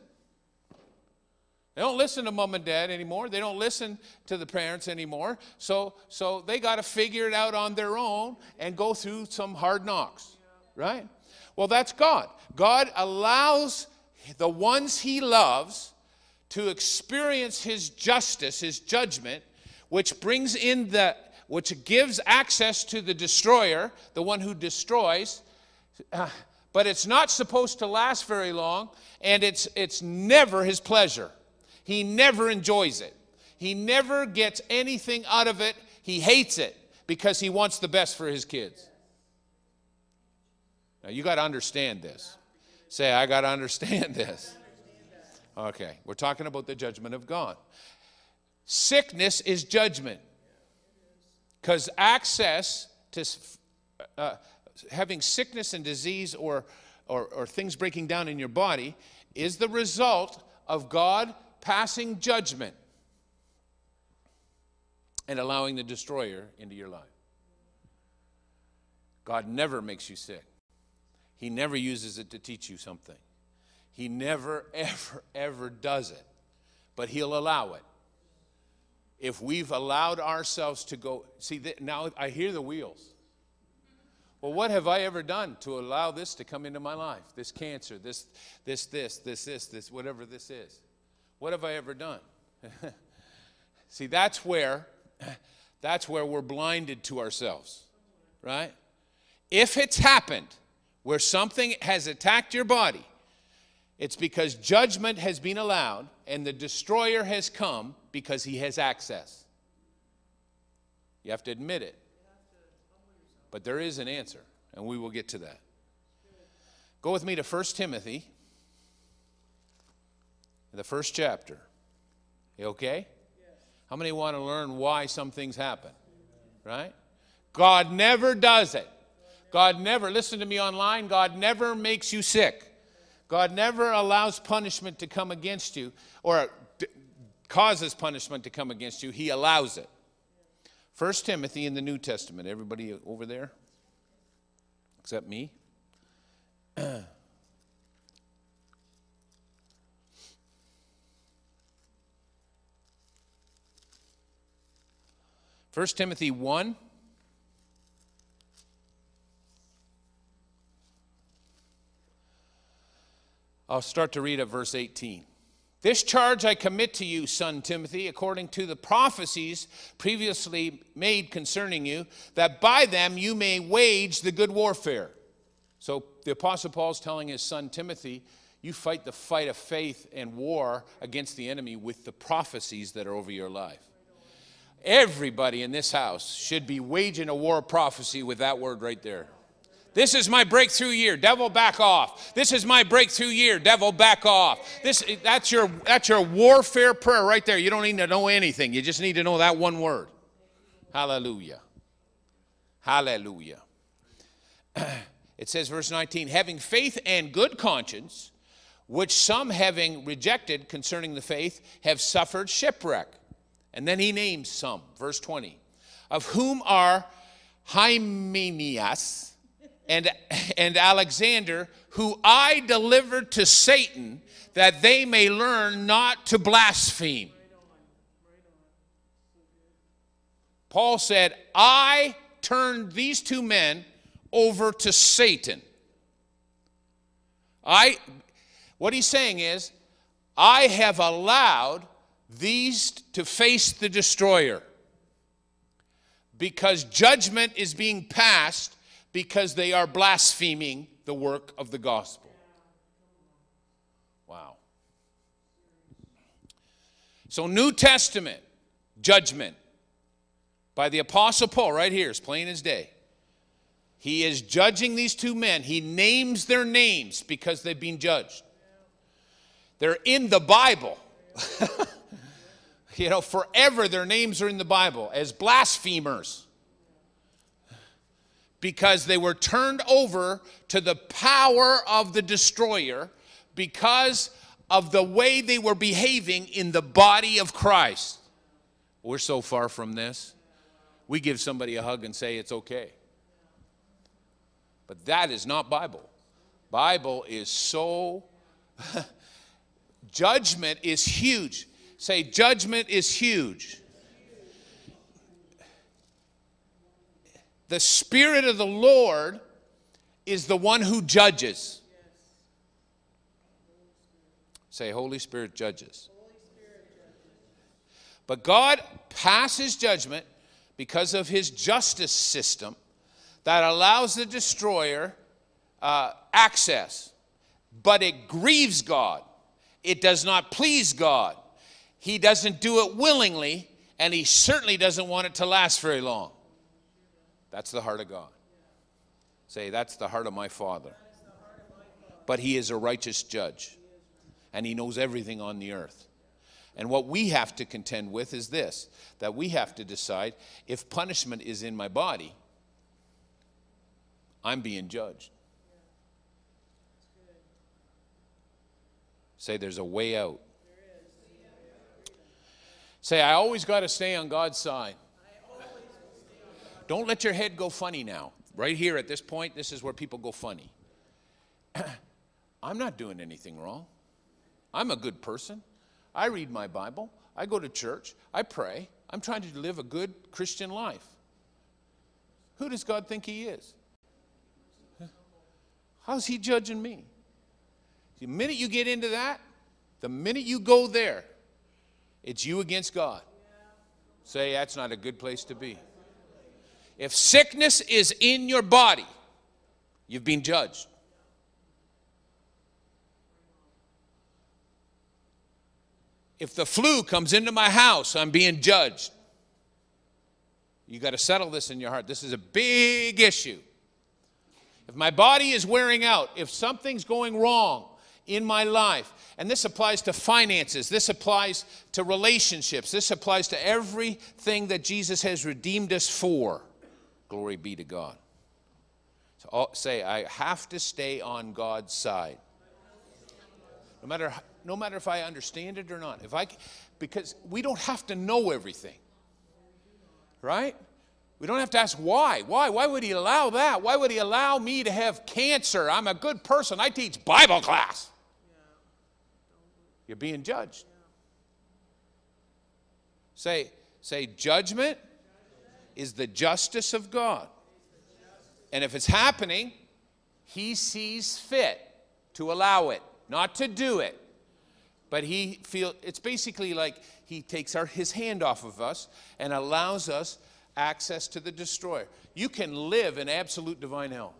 They don't listen to mom and dad anymore. They don't listen to the parents anymore. So, so they got to figure it out on their own and go through some hard knocks, right? Well, that's God. God allows the ones he loves to experience his justice, his judgment, which brings in the, which gives access to the destroyer, the one who destroys. Uh, but it's not supposed to last very long, and it's, it's never his pleasure. He never enjoys it. He never gets anything out of it. He hates it because he wants the best for his kids. Now, you got to understand this. Say, I got to understand this. Okay, we're talking about the judgment of God. Sickness is judgment because access to... Uh, having sickness and disease or, or, or things breaking down in your body is the result of God passing judgment and allowing the destroyer into your life. God never makes you sick. He never uses it to teach you something. He never, ever, ever does it, but he'll allow it. If we've allowed ourselves to go, see, now I hear the wheels. Well, what have I ever done to allow this to come into my life? This cancer, this, this, this, this, this, this, whatever this is. What have I ever done? See, that's where, that's where we're blinded to ourselves, right? If it's happened where something has attacked your body, it's because judgment has been allowed and the destroyer has come because he has access. You have to admit it. But there is an answer, and we will get to that. Go with me to First Timothy, the first chapter. You okay? Yes. How many want to learn why some things happen? Right? God never does it. God never, listen to me online, God never makes you sick. God never allows punishment to come against you or causes punishment to come against you. He allows it. First Timothy in the New Testament. Everybody over there? Except me. First Timothy one. I'll start to read at verse eighteen. This charge I commit to you, son Timothy, according to the prophecies previously made concerning you, that by them you may wage the good warfare. So the Apostle Paul's telling his son Timothy, you fight the fight of faith and war against the enemy with the prophecies that are over your life. Everybody in this house should be waging a war of prophecy with that word right there. This is my breakthrough year. Devil, back off. This is my breakthrough year. Devil, back off. This, that's your, that's your warfare prayer right there. You don't need to know anything. You just need to know that one word. Hallelujah. Hallelujah. It says, verse nineteen, having faith and good conscience, which some having rejected concerning the faith, have suffered shipwreck. And then he names some. Verse twenty, of whom are Hymenius, And, and Alexander, who I delivered to Satan, that they may learn not to blaspheme. Paul said, I turned these two men over to Satan. I, what he's saying is, I have allowed these to face the destroyer because judgment is being passed because they are blaspheming the work of the gospel. Wow. So New Testament judgment by the Apostle Paul right here is plain as day. He is judging these two men. He names their names because they've been judged. They're in the Bible. you know, forever their names are in the Bible as blasphemers, because they were turned over to the power of the destroyer because of the way they were behaving in the body of Christ. We're so far from this. We give somebody a hug and say it's okay. But that is not Bible. Bible is so... Judgment is huge. Say, judgment is huge. The Spirit of the Lord is the one who judges. Say, Holy Spirit judges. But God passes judgment because of his justice system that allows the destroyer uh, access. But it grieves God. It does not please God. He doesn't do it willingly, and he certainly doesn't want it to last very long. That's the heart of God. Say, that's the heart of my Father. But he is a righteous judge, and he knows everything on the earth. And what we have to contend with is this, that we have to decide, if punishment is in my body, I'm being judged. Say, there's a way out. Say, I always got to stay on God's side. Don't let your head go funny now. Right here at this point, this is where people go funny. I'm not doing anything wrong. I'm a good person. I read my Bible. I go to church. I pray. I'm trying to live a good Christian life. Who does God think he is? How's he judging me? The minute you get into that, the minute you go there, it's you against God. Say, that's not a good place to be. If sickness is in your body, you've been judged. If the flu comes into my house, I'm being judged. You've got to settle this in your heart. This is a big issue. If my body is wearing out, if something's going wrong in my life, and this applies to finances, this applies to relationships, this applies to everything that Jesus has redeemed us for. Glory be to God. So say, I have to stay on God's side. No matter, no matter if I understand it or not. If I, because we don't have to know everything. Right? We don't have to ask why. Why? Why would he allow that? Why would he allow me to have cancer? I'm a good person. I teach Bible class. You're being judged. Say, say, judgment is the justice of God. And if it's happening, he sees fit to allow it, not to do it. But he feels, it's basically like he takes our, his hand off of us and allows us access to the destroyer. You can live in absolute divine health.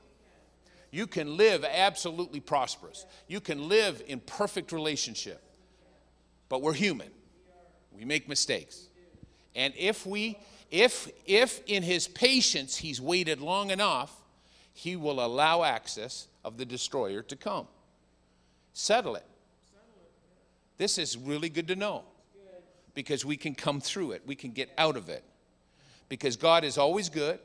You can live absolutely prosperous. You can live in perfect relationship. But we're human. We make mistakes. And if we, if, if in his patience he's waited long enough, he will allow access of the destroyer to come. Settle it. This is really good to know, because we can come through it. We can get out of it. Because God is always good.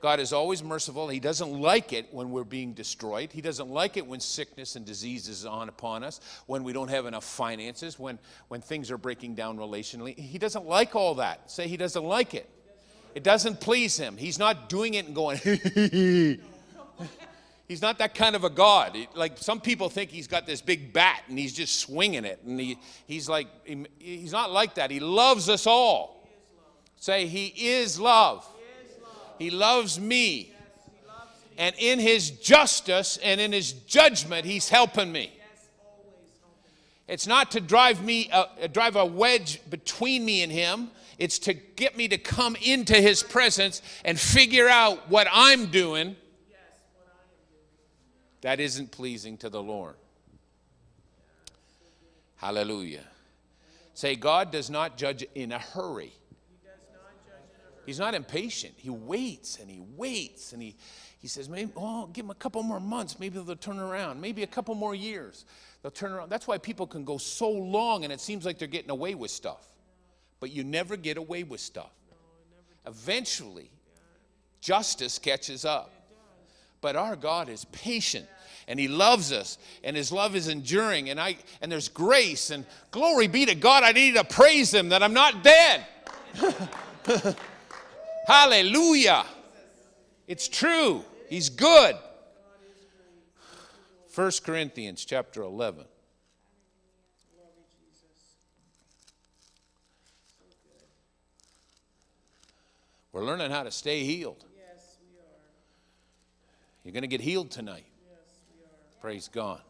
God is always merciful. He doesn't like it when we're being destroyed. He doesn't like it when sickness and disease is on upon us, when we don't have enough finances, when, when things are breaking down relationally. He doesn't like all that. Say, he doesn't like it. It doesn't please him. He's not doing it and going, he's not that kind of a God. Like, some people think he's got this big bat and he's just swinging it. And he, he's like, he, he's not like that. He loves us all. Say, he is love. He is love. He loves me. Yes, he loves me. And in his justice and in his judgment, he's helping me. Yes, always helping. It's not to drive me, uh, drive a wedge between me and him. It's to get me to come into his presence and figure out what I'm doing, yes, what I am doing. That isn't pleasing to the Lord. Hallelujah. Say, God does not judge in a hurry. He's not impatient. He waits and he waits and he, he says, maybe, oh, give him a couple more months. Maybe they'll turn around. Maybe a couple more years. They'll turn around. That's why people can go so long and it seems like they're getting away with stuff. But you never get away with stuff. Eventually, justice catches up. But our God is patient, and He loves us, and His love is enduring, and I and there's grace, and glory be to God. I need to praise Him that I'm not dead. Hallelujah. It's true. He's good. First Corinthians chapter eleven. We're learning how to stay healed. Yes, we are. You're going to get healed tonight. Yes, we are. Praise God.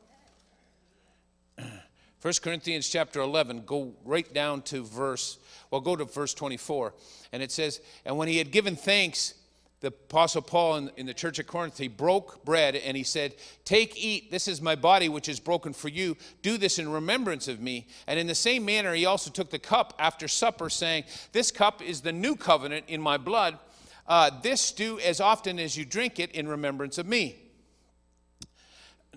First Corinthians chapter eleven, go right down to verse, well, go to verse twenty-four. And it says, and when he had given thanks, the Apostle Paul in, in the church of Corinth, he broke bread and he said, take, eat, this is my body which is broken for you. Do this in remembrance of me. And in the same manner, he also took the cup after supper, saying, this cup is the new covenant in my blood. Uh, this do as often as you drink it in remembrance of me.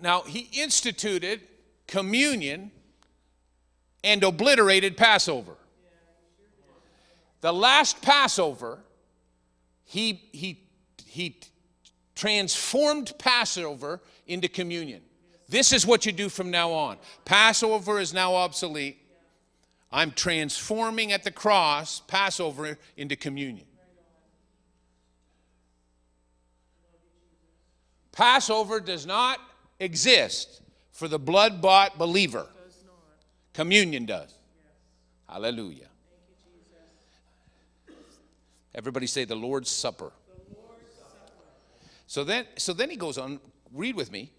Now, he instituted communion and obliterated Passover. The last Passover... He, he, he transformed Passover into communion. This is what you do from now on. Passover is now obsolete. I'm transforming at the cross Passover into communion. Passover does not exist for the blood-bought believer. Communion does. Hallelujah. Everybody say the Lord's Supper. The Lord's Supper. So then, so then he goes on, read with me.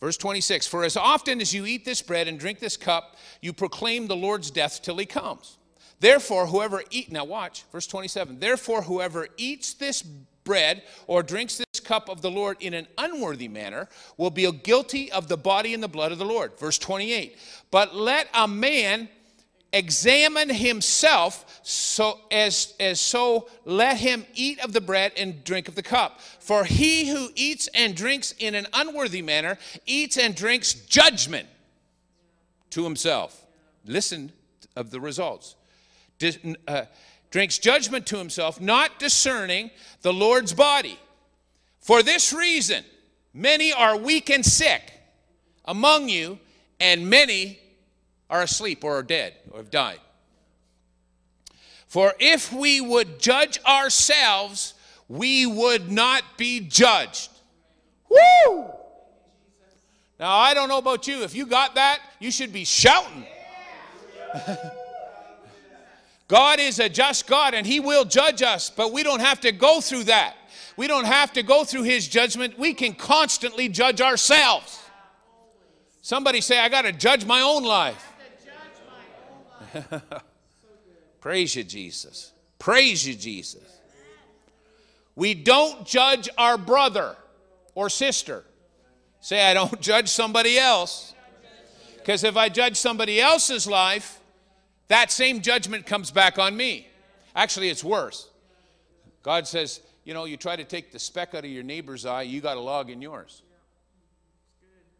Verse twenty-six, for as often as you eat this bread and drink this cup, you proclaim the Lord's death till he comes. Therefore, whoever eats, now watch, verse twenty-seven. Therefore, whoever eats this bread or drinks this cup of the Lord in an unworthy manner will be guilty of the body and the blood of the Lord. Verse twenty-eight, but let a man examine himself, so as, as so let him eat of the bread and drink of the cup. For he who eats and drinks in an unworthy manner eats and drinks judgment to himself. Listen of the results. Drinks judgment to himself, not discerning the Lord's body. For this reason, many are weak and sick among you, and many are asleep or are dead or have died. For if we would judge ourselves, we would not be judged. Woo! Now, I don't know about you. If you got that, you should be shouting. God is a just God, and He will judge us, but we don't have to go through that. We don't have to go through His judgment. We can constantly judge ourselves. Somebody say, I got to judge my own life. Praise you, Jesus. Praise you, Jesus. We don't judge our brother or sister. Say, I don't judge somebody else. Because if I judge somebody else's life, that same judgment comes back on me. Actually, it's worse. God says, you know, you try to take the speck out of your neighbor's eye, you got a log in yours.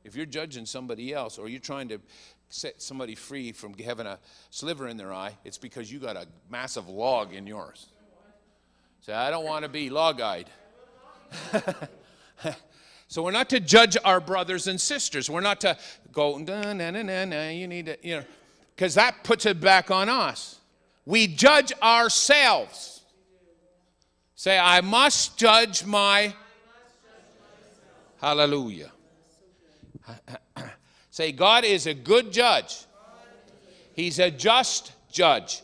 If you're judging somebody else, or you're trying to set somebody free from having a sliver in their eye, it's because you got a massive log in yours. Say, I don't want to be log-eyed. So we're not to judge our brothers and sisters. We're not to go, na, na, na, na, you need to, you know, because that puts it back on us. We judge ourselves. Say, I must judge my, hallelujah. Say, God is a good judge. He's a just judge.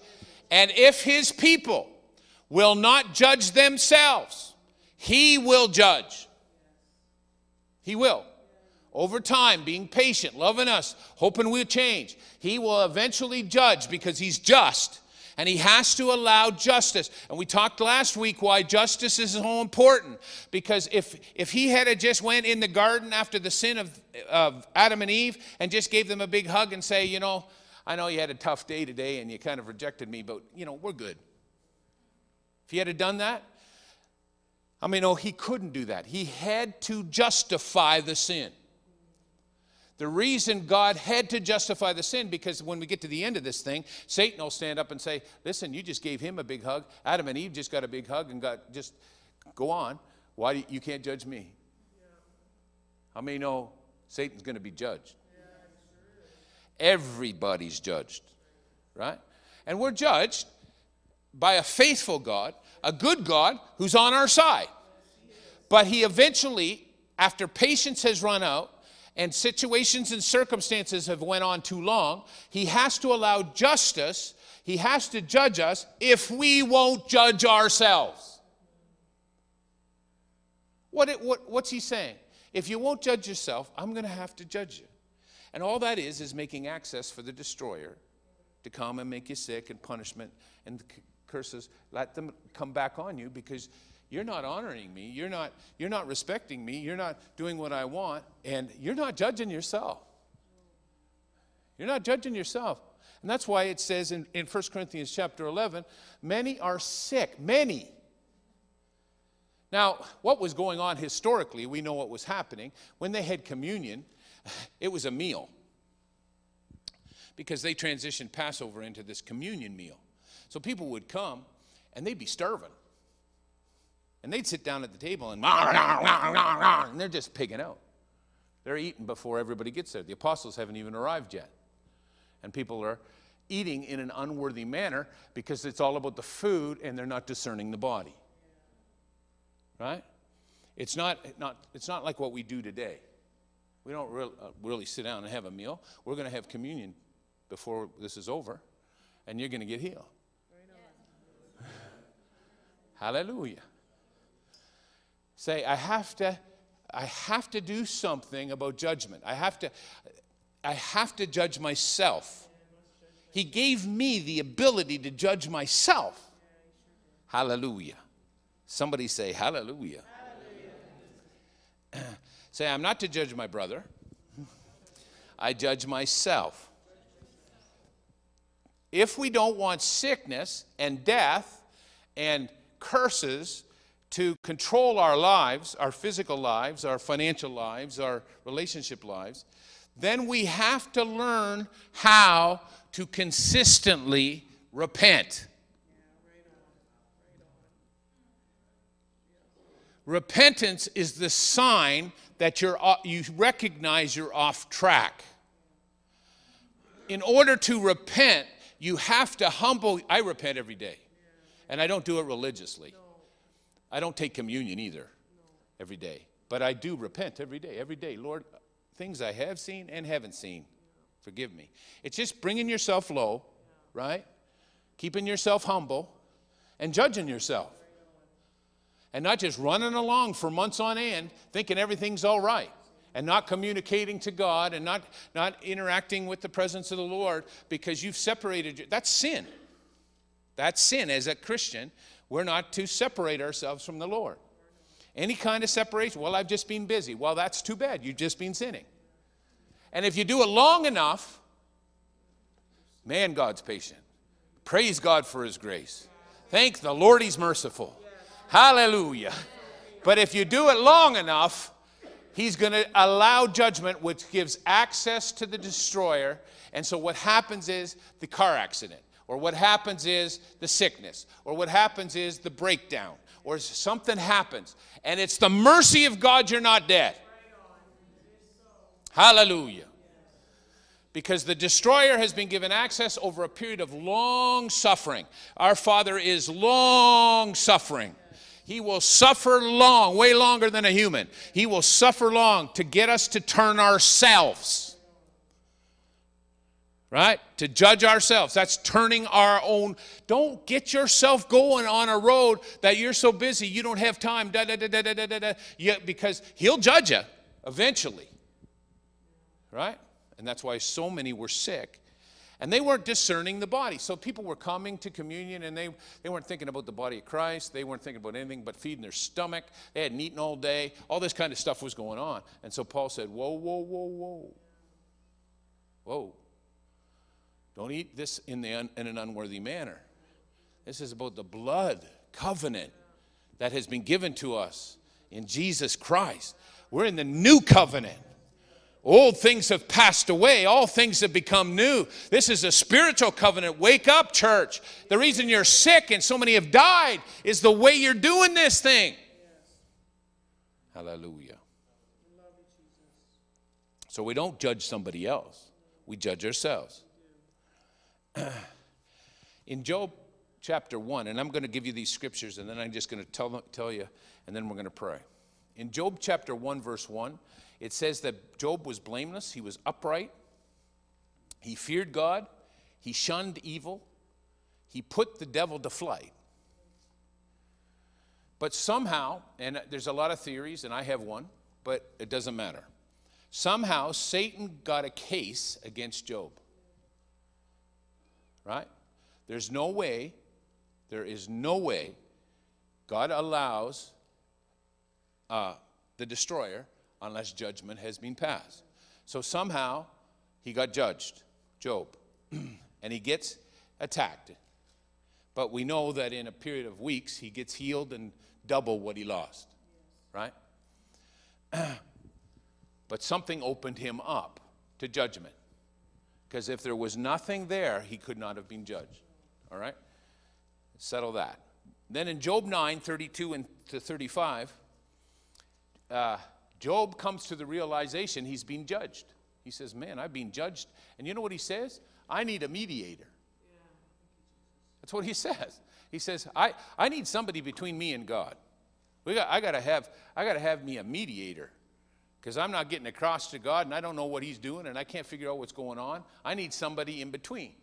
And if His people will not judge themselves, He will judge. He will. Over time, being patient, loving us, hoping we'll change, He will eventually judge, because He's just. And He has to allow justice. And we talked last week why justice is so important. Because if, if He had a just went in the garden after the sin of, of Adam and Eve and just gave them a big hug and say, you know, I know you had a tough day today and you kind of rejected me, but, you know, we're good. If He had done that, I mean, oh, He couldn't do that. He had to justify the sin. The reason God had to justify the sin, because when we get to the end of this thing, Satan will stand up and say, listen, you just gave him a big hug. Adam and Eve just got a big hug and got, just go on. Why do you, you can't judge me? Yeah. How many know Satan's going to be judged? Yeah, sure is. Everybody's judged, right? And we're judged by a faithful God, a good God who's on our side. But he eventually, after patience has run out and situations and circumstances have went on too long, he has to allow justice. He has to judge us if we won't judge ourselves. What, it, what, what's he saying? If you won't judge yourself, I'm going to have to judge you. And all that is is making access for the destroyer to come and make you sick, and punishment and the curses, let them come back on you, because you're not honoring me, you're not, you're not respecting me, you're not doing what I want, and you're not judging yourself. You're not judging yourself. And that's why it says in, in First Corinthians chapter eleven, many are sick, many. Now, what was going on historically, we know what was happening. When they had communion, it was a meal, because they transitioned Passover into this communion meal. So people would come, and they'd be starving. And they'd sit down at the table, and, and they're just pigging out. They're eating before everybody gets there. The apostles haven't even arrived yet. And people are eating in an unworthy manner, because it's all about the food, and they're not discerning the body. Right? It's not, not, it's not like what we do today. We don't re- really sit down and have a meal. We're going to have communion before this is over, and you're going to get healed. Yeah. Hallelujah. Say, I have to, I have to do something about judgment. I have to, I have to judge myself. He gave me the ability to judge myself. Hallelujah. Somebody say, hallelujah. Hallelujah. Say, I'm not to judge my brother. I judge myself. If we don't want sickness and death and curses to control our lives, our physical lives, our financial lives, our relationship lives, then we have to learn how to consistently repent. Repentance is the sign that you're, you recognize you're off track. In order to repent, you have to humble. I repent every day, and I don't do it religiously. I don't take communion either every day, but I do repent every day. Every day, Lord, things I have seen and haven't seen, forgive me. It's just bringing yourself low, right? Keeping yourself humble and judging yourself, and not just running along for months on end thinking everything's all right, and not communicating to God, and not, not interacting with the presence of the Lord, because you've separated. Your, that's sin. That's sin. As a Christian, we're not to separate ourselves from the Lord. Any kind of separation. Well, I've just been busy. Well, that's too bad. You've just been sinning. And if you do it long enough, man, God's patient. Praise God for his grace. Thank the Lord he's merciful. Hallelujah. But if you do it long enough, he's going to allow judgment, which gives access to the destroyer. And so what happens is the car accident, or what happens is the sickness, or what happens is the breakdown, or something happens. And it's the mercy of God you're not dead. Hallelujah. Because the destroyer has been given access over a period of long suffering. Our Father is long suffering. He will suffer long, way longer than a human. He will suffer long to get us to turn ourselves, right? To judge ourselves. That's turning our own. Don't get yourself going on a road that you're so busy you don't have time, da, da, da, da, da, da, da, yeah, because he'll judge you eventually, right? And that's why so many were sick. And they weren't discerning the body. So people were coming to communion, and they, they weren't thinking about the body of Christ. They weren't thinking about anything but feeding their stomach. They hadn't eaten all day. All this kind of stuff was going on. And so Paul said, whoa, whoa, whoa, whoa. Whoa. Don't eat this in, the un, in an unworthy manner. This is about the blood covenant that has been given to us in Jesus Christ. We're in the new covenant. Old things have passed away. All things have become new. This is a spiritual covenant. Wake up, church. The reason you're sick and so many have died is the way you're doing this thing. Hallelujah. So we don't judge somebody else. We judge ourselves. In Job chapter one, and I'm going to give you these scriptures, and then I'm just going to tell, them, tell you, and then we're going to pray. In Job chapter one, verse one, it says that Job was blameless. He was upright. He feared God. He shunned evil. He put the devil to flight. But somehow, and there's a lot of theories, and I have one, but it doesn't matter. Somehow, Satan got a case against Job. Right? There's no way, there is no way God allows uh, the destroyer unless judgment has been passed. So somehow he got judged, Job, and he gets attacked. But we know that in a period of weeks, he gets healed and double what he lost, right? But something opened him up to judgment, because if there was nothing there, he could not have been judged, all right? Settle that. Then in Job nine, thirty-two and to thirty-five, uh, Job comes to the realization he's been judged. He says, man, I've been judged. And you know what he says? I need a mediator. Yeah. That's what he says. He says, I, I need somebody between me and God. We got, I got to have, I got to have me a mediator, because I'm not getting across to God, and I don't know what he's doing, and I can't figure out what's going on. I need somebody in between.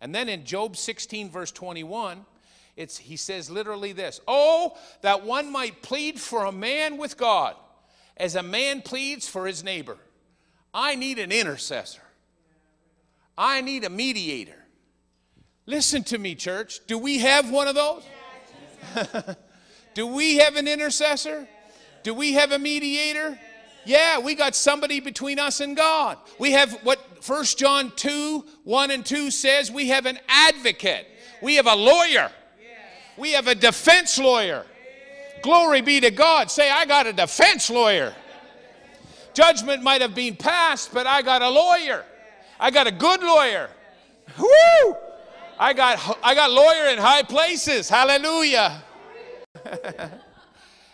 And then in Job sixteen, verse twenty-one, it's, he says literally this, oh, that one might plead for a man with God, as a man pleads for his neighbor. I need an intercessor. I need a mediator. Listen to me, church. Do we have one of those? Do we have an intercessor? Do we have a mediator? Yeah, we got somebody between us and God. We have what First John two, one and two says, we have an advocate. We have a lawyer. We have a defense lawyer. Glory be to God. Say, I got a defense lawyer. Judgment might have been passed, but I got a lawyer. I got a good lawyer. Woo! I got, I got lawyer in high places. Hallelujah.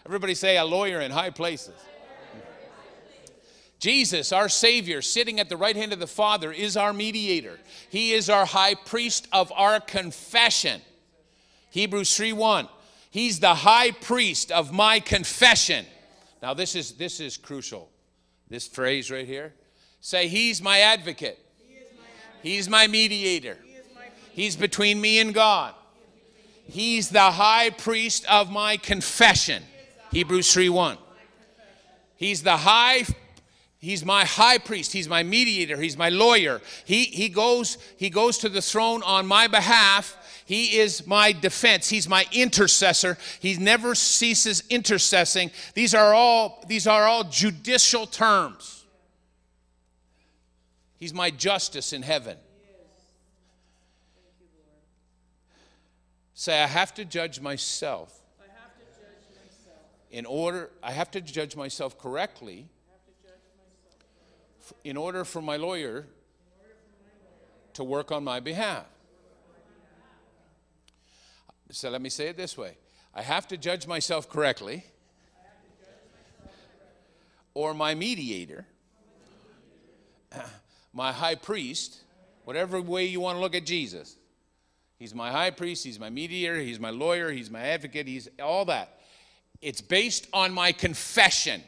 Everybody say, a lawyer in high places. Jesus, our Savior, sitting at the right hand of the Father, is our mediator. He is our high priest of our confession. Hebrews three one. He's the high priest of my confession. Now, this is, this is crucial, this phrase right here. Say, he's my advocate. He is my advocate. He's my mediator. He is my mediator. He's between me and God. He's the high priest of my confession. Hebrews three one. He's the high, he's my high priest. He's my mediator. He's my lawyer. He, he, goes, he goes to the throne on my behalf. He is my defense. He's my intercessor. He never ceases intercessing. These are all, these are all judicial terms. He's my justice in heaven. Say, I have to judge myself. I have to judge myself. In order, I have to judge myself correctly. In order for my lawyer to work on my behalf. So let me say it this way. I have to judge myself correctly, or my mediator, my high priest, whatever way you want to look at Jesus. He's my high priest, he's my mediator, he's my lawyer, he's my advocate, he's all that. It's based on my confession.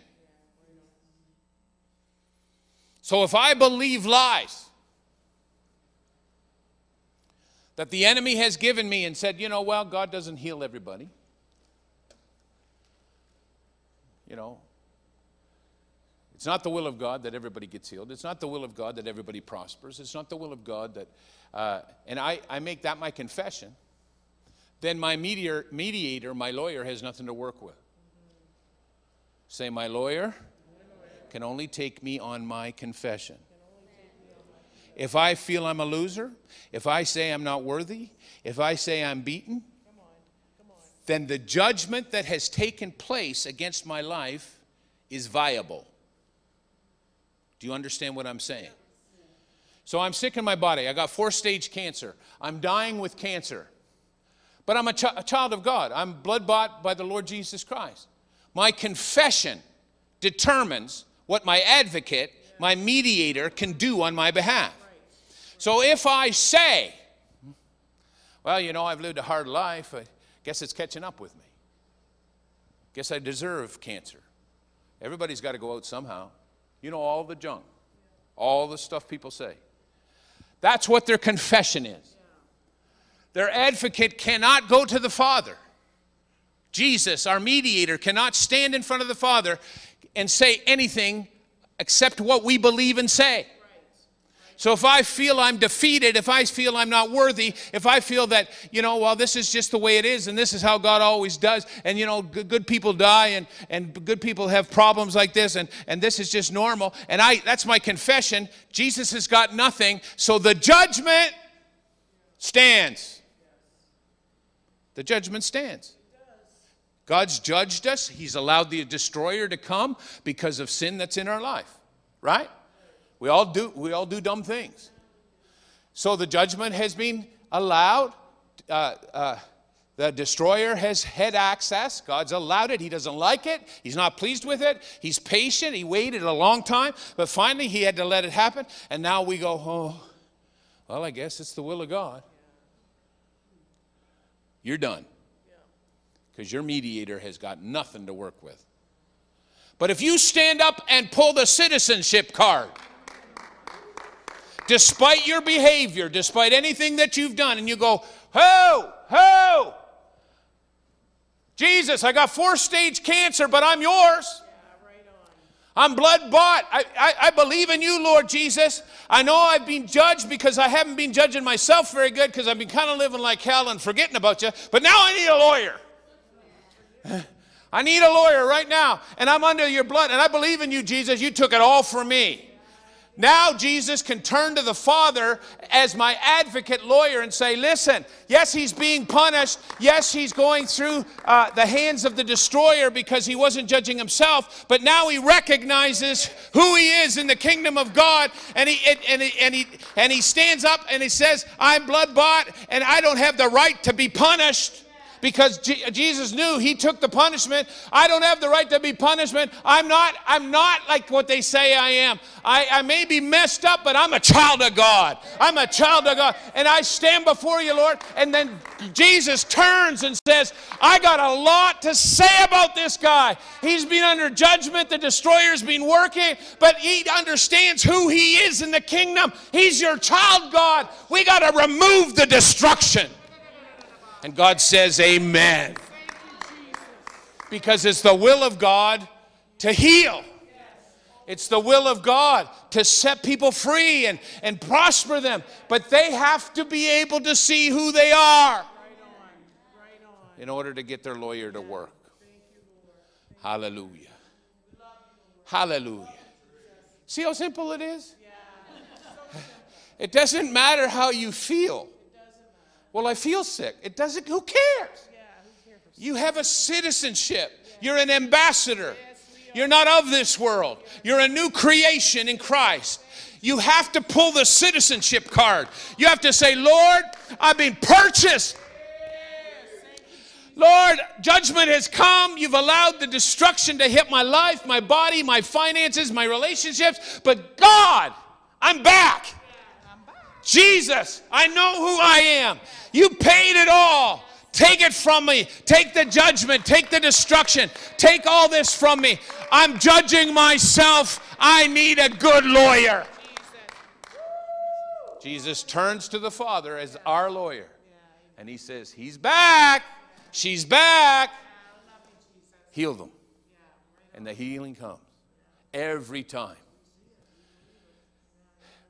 So if I believe lies that the enemy has given me and said, you know, well, God doesn't heal everybody. You know, it's not the will of God that everybody gets healed. It's not the will of God that everybody prospers. It's not the will of God that, uh, and I, I make that my confession. Then my mediator, mediator, my lawyer, has nothing to work with. Say, my lawyer can only take me on my confession. If I feel I'm a loser, if I say I'm not worthy, if I say I'm beaten, come on, come on. Then the judgment that has taken place against my life is viable. Do you understand what I'm saying? So I'm sick in my body. I got four-stage cancer. I'm dying with cancer. But I'm a, ch a child of God. I'm blood-bought by the Lord Jesus Christ. My confession determines what my advocate, my mediator, can do on my behalf. So if I say, well, you know, I've lived a hard life. I guess it's catching up with me. Guess I deserve cancer. Everybody's got to go out somehow. You know, all the junk, all the stuff people say. That's what their confession is. Their advocate cannot go to the Father. Jesus, our mediator, cannot stand in front of the Father and say anything except what we believe and say. So if I feel I'm defeated, if I feel I'm not worthy, if I feel that, you know, well, this is just the way it is, and this is how God always does, and, you know, good, good people die, and, and good people have problems like this, and, and this is just normal, and I, that's my confession, Jesus has got nothing, so the judgment stands. The judgment stands. God's judged us. He's allowed the destroyer to come because of sin that's in our life, right? We all do, we all do dumb things. So the judgment has been allowed. Uh, uh, the destroyer has had access. God's allowed it. He doesn't like it. He's not pleased with it. He's patient. He waited a long time. But finally, he had to let it happen. And now we go, oh, well, I guess it's the will of God. You're done. Because your mediator has got nothing to work with. But if you stand up and pull the citizenship card, despite your behavior, despite anything that you've done, and you go, ho, ho, Jesus, I got four-stage cancer, but I'm yours. Yeah, right on. I'm blood-bought. I, I, I believe in you, Lord Jesus. I know I've been judged because I haven't been judging myself very good because I've been kind of living like hell and forgetting about you, but now I need a lawyer. I need a lawyer right now, and I'm under your blood, and I believe in you, Jesus. You took it all from me. Now Jesus can turn to the Father as my advocate lawyer and say, listen, yes, he's being punished. Yes, he's going through uh, the hands of the destroyer because he wasn't judging himself, but now he recognizes who he is in the kingdom of God, and he, and, and he, and he, and he stands up and he says, I'm blood-bought, and I don't have the right to be punished. Because Jesus knew he took the punishment. I don't have the right to be punishment. I'm not, I'm not like what they say I am. I, I may be messed up, but I'm a child of God. I'm a child of God. And I stand before you, Lord. And then Jesus turns and says, I got a lot to say about this guy. He's been under judgment. The destroyer's been working. But he understands who he is in the kingdom. He's your child, God. We got to remove the destruction. And God says, amen. Because it's the will of God to heal. It's the will of God to set people free and, and prosper them. But they have to be able to see who they are in order to get their lawyer to work. Hallelujah. Hallelujah. See how simple it is? It doesn't matter how you feel. Well, I feel sick. It doesn't, who cares? Yeah, who cares? You have a citizenship. Yeah. You're an ambassador. Yes, you're not of this world. You're a new creation in Christ. You have to pull the citizenship card. You have to say, Lord, I've been purchased. Lord, judgment has come. You've allowed the destruction to hit my life, my body, my finances, my relationships. But God, I'm back. Jesus, I know who I am. You paid it all. Take it from me. Take the judgment. Take the destruction. Take all this from me. I'm judging myself. I need a good lawyer. Jesus turns to the Father as our lawyer. And he says, he's back. She's back. Heal them. And the healing comes every time.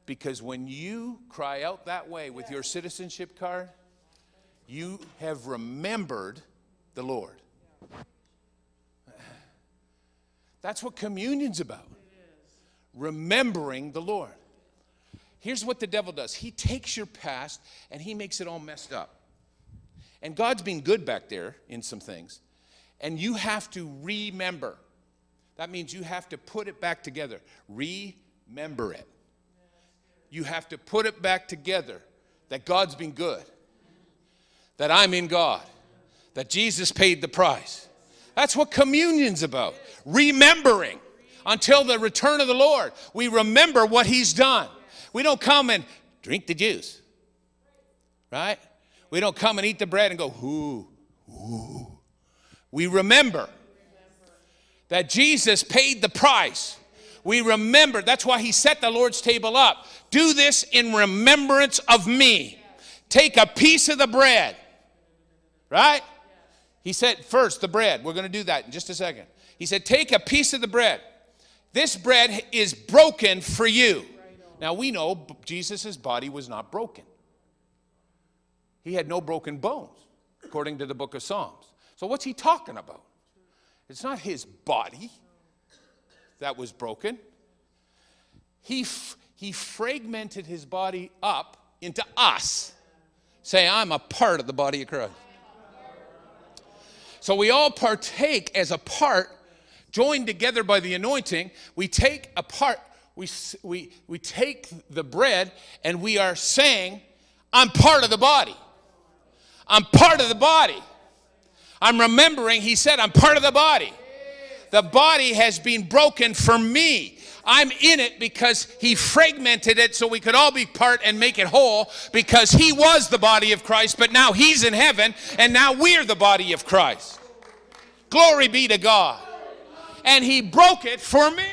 Because when you cry out that way with your citizenship card, you have remembered the Lord. That's what communion's about. Remembering the Lord. Here's what the devil does. He takes your past and he makes it all messed up. And God's been good back there in some things. And you have to remember. That means you have to put it back together. Remember. remember it. You have to put it back together, that God's been good, that I'm in God, that Jesus paid the price. That's what communion's about, remembering until the return of the Lord. We remember what he's done. We don't come and drink the juice, right? We don't come and eat the bread and go, ooh, ooh. We remember that Jesus paid the price. We remember. That's why he set the Lord's table up. Do this in remembrance of me. Take a piece of the bread. Right? He said, first, the bread. We're going to do that in just a second. He said, take a piece of the bread. This bread is broken for you. Now, we know Jesus' body was not broken. He had no broken bones, according to the book of Psalms. So what's he talking about? It's not his body that was broken. He, he fragmented his body up into us. Say, I'm a part of the body of Christ. So we all partake as a part, joined together by the anointing. We take a part, we, we, we take the bread, and we are saying, I'm part of the body. I'm part of the body. I'm remembering, he said, I'm part of the body. The body has been broken for me. I'm in it because he fragmented it so we could all be part and make it whole, because he was the body of Christ, but now he's in heaven, and now we're the body of Christ. Glory be to God. And he broke it for me.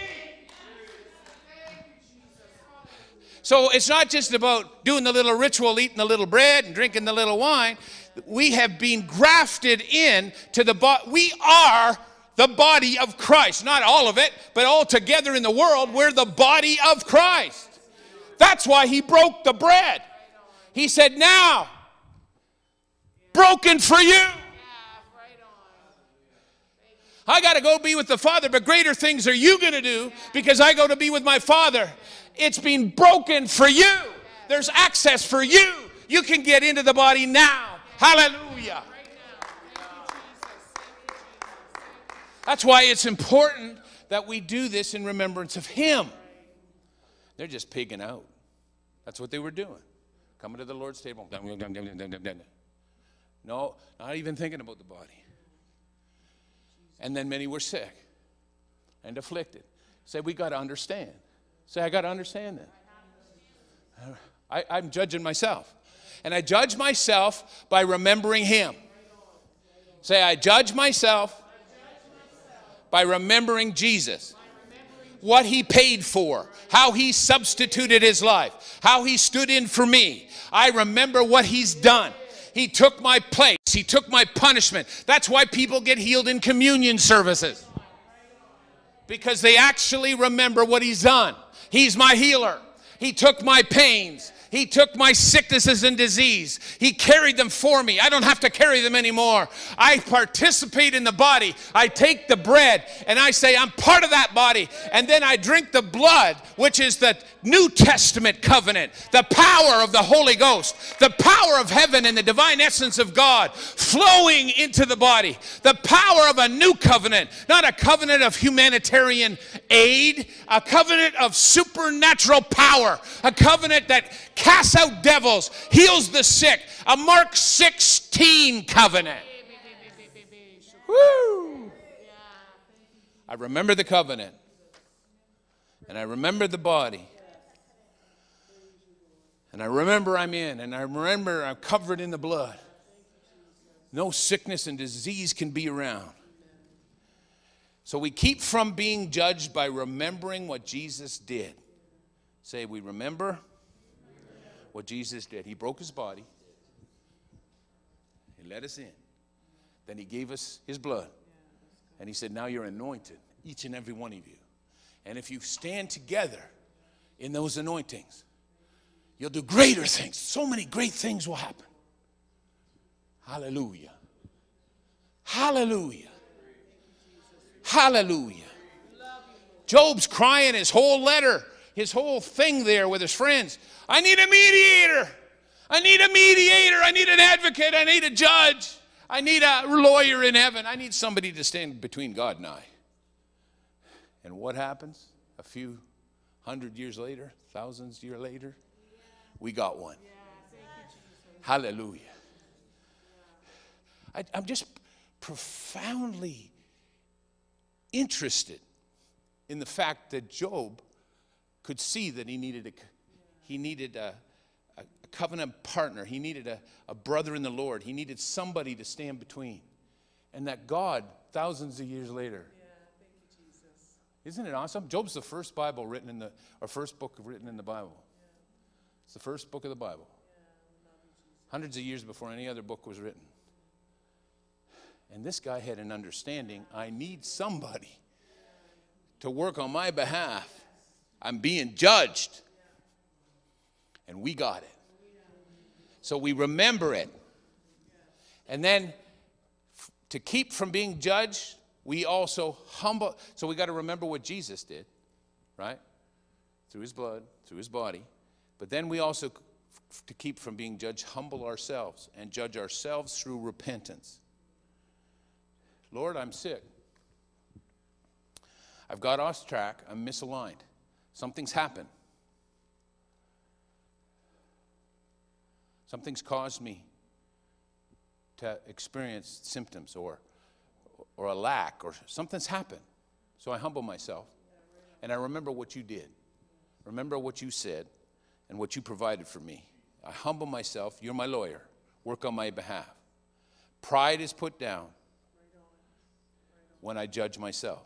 So it's not just about doing the little ritual, eating the little bread and drinking the little wine. We have been grafted in to the body. We are the body of Christ. Not all of it, but all together in the world, we're the body of Christ. That's why he broke the bread. He said, now, broken for you. I got to go be with the Father, but greater things are you going to do, because I go to be with my Father. It's been broken for you. There's access for you. You can get into the body now. Hallelujah. That's why it's important that we do this in remembrance of him. They're just pigging out. That's what they were doing. Coming to the Lord's table. No, not even thinking about the body. And then many were sick and afflicted. Say, we got to understand. Say, I got to understand that. I, I'm judging myself. And I judge myself by remembering him. Say, I judge myself by remembering Jesus, what he paid for, how he substituted his life, how he stood in for me. I remember what he's done. He took my place. He took my punishment. That's why people get healed in communion services, because they actually remember what he's done. He's my healer. He took my pains. He took my sicknesses and disease. He carried them for me. I don't have to carry them anymore. I participate in the body. I take the bread and I say, I'm part of that body. And then I drink the blood, which is the New Testament covenant, the power of the Holy Ghost, the power of heaven and the divine essence of God flowing into the body, the power of a new covenant, not a covenant of humanitarian aid, a covenant of supernatural power, a covenant that casts out devils, heals the sick, a Mark sixteen covenant. Woo! I remember the covenant, and I remember the body, and I remember I'm in, and I remember I'm covered in the blood. No sickness and disease can be around. So we keep from being judged by remembering what Jesus did. Say, we remember what Jesus did. He broke his body. He let us in. Then he gave us his blood. And he said, now you're anointed, each and every one of you. And if you stand together in those anointings, you'll do greater things. So many great things will happen. Hallelujah. Hallelujah. Hallelujah. Job's crying his whole letter, his whole thing there with his friends. I need a mediator. I need a mediator. I need an advocate. I need a judge. I need a lawyer in heaven. I need somebody to stand between God and I. And what happens? A few Hundred years later, thousands year later, we got one. Hallelujah. I, I'm just profoundly interested in the fact that Job could see that he needed a, he needed a, a covenant partner. He needed a, a brother in the Lord. He needed somebody to stand between. And that God, thousands of years later. Yeah, thank you, Jesus. Isn't it awesome? Job's the first Bible written in the, or first book written in the Bible. Yeah. It's the first book of the Bible. Yeah, love you, Jesus. Hundreds of years before any other book was written. And this guy had an understanding, I need somebody to work on my behalf. I'm being judged. And we got it. So we remember it. And then to keep from being judged, we also humble. So we got to remember what Jesus did, right? Through his blood, through his body. But then we also, to keep from being judged, humble ourselves and judge ourselves through repentance. Lord, I'm sick. I've got off track. I'm misaligned. Something's happened. Something's caused me to experience symptoms or, or a lack, or something's happened. So I humble myself, and I remember what you did. Remember what you said and what you provided for me. I humble myself. You're my lawyer. Work on my behalf. Pride is put down when I judge myself.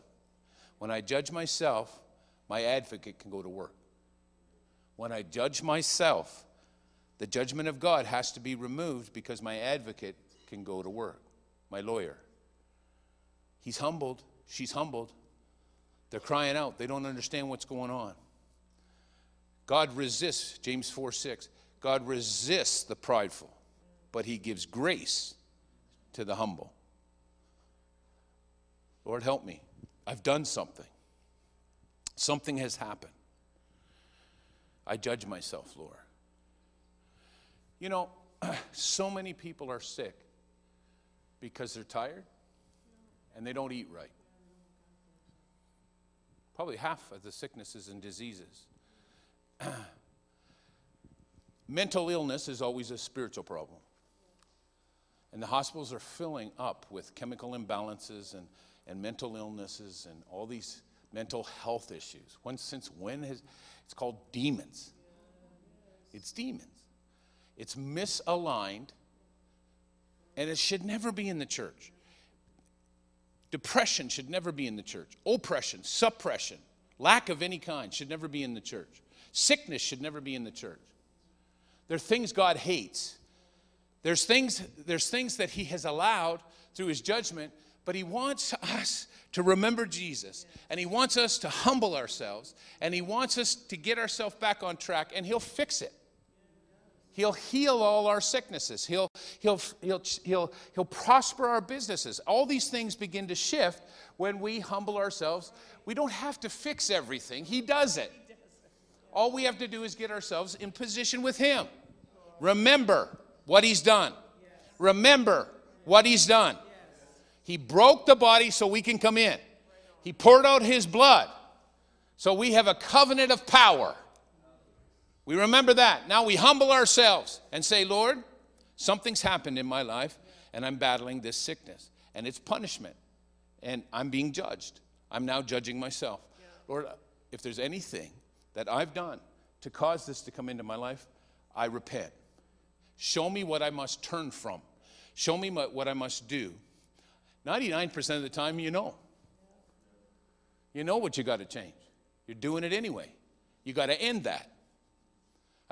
When I judge myself, my advocate can go to work. When I judge myself, the judgment of God has to be removed because my advocate can go to work, my lawyer. He's humbled. She's humbled. They're crying out. They don't understand what's going on. God resists, James four six. God resists the prideful, but he gives grace to the humble. Lord, help me. I've done something. Something has happened. I judge myself, Lord. You know, so many people are sick because they're tired and they don't eat right. Probably half of the sicknesses and diseases. Mental illness is always a spiritual problem. And the hospitals are filling up with chemical imbalances and, and mental illnesses and all these mental health issues. When, since when has, it's called demons. It's demons. It's misaligned, and it should never be in the church. Depression should never be in the church. Oppression, suppression, lack of any kind should never be in the church. Sickness should never be in the church. There are things God hates. There's things, there's things that he has allowed through his judgment, but he wants us to remember Jesus, and he wants us to humble ourselves, and he wants us to get ourselves back on track, and he'll fix it. He'll heal all our sicknesses. He'll, he'll, he'll, he'll, he'll prosper our businesses. All these things begin to shift when we humble ourselves. We don't have to fix everything. He does it. All we have to do is get ourselves in position with him. Remember what he's done. Remember what he's done. He broke the body so we can come in. He poured out his blood so we have a covenant of power. We remember that. Now we humble ourselves and say, Lord, something's happened in my life, and I'm battling this sickness, and it's punishment, and I'm being judged. I'm now judging myself. Yeah. Lord, if there's anything that I've done to cause this to come into my life, I repent. Show me what I must turn from. Show me what I must do. ninety-nine percent of the time, you know. You know what you got to change. You're doing it anyway. You got to end that.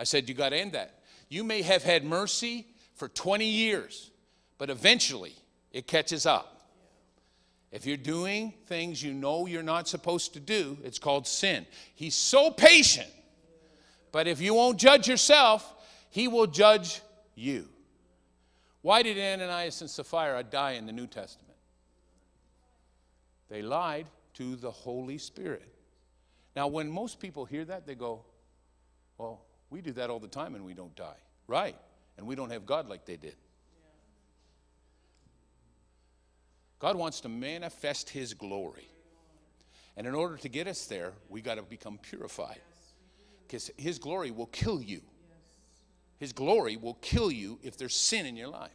I said, you got to end that. You may have had mercy for twenty years, but eventually it catches up. If you're doing things you know you're not supposed to do, it's called sin. He's so patient, but if you won't judge yourself, he will judge you. Why did Ananias and Sapphira die in the New Testament? They lied to the Holy Spirit. Now, when most people hear that, they go, well, we do that all the time and we don't die. Right. And we don't have God like they did. God wants to manifest his glory. And in order to get us there, we got to become purified. because his glory will kill you. His glory will kill you if there's sin in your life.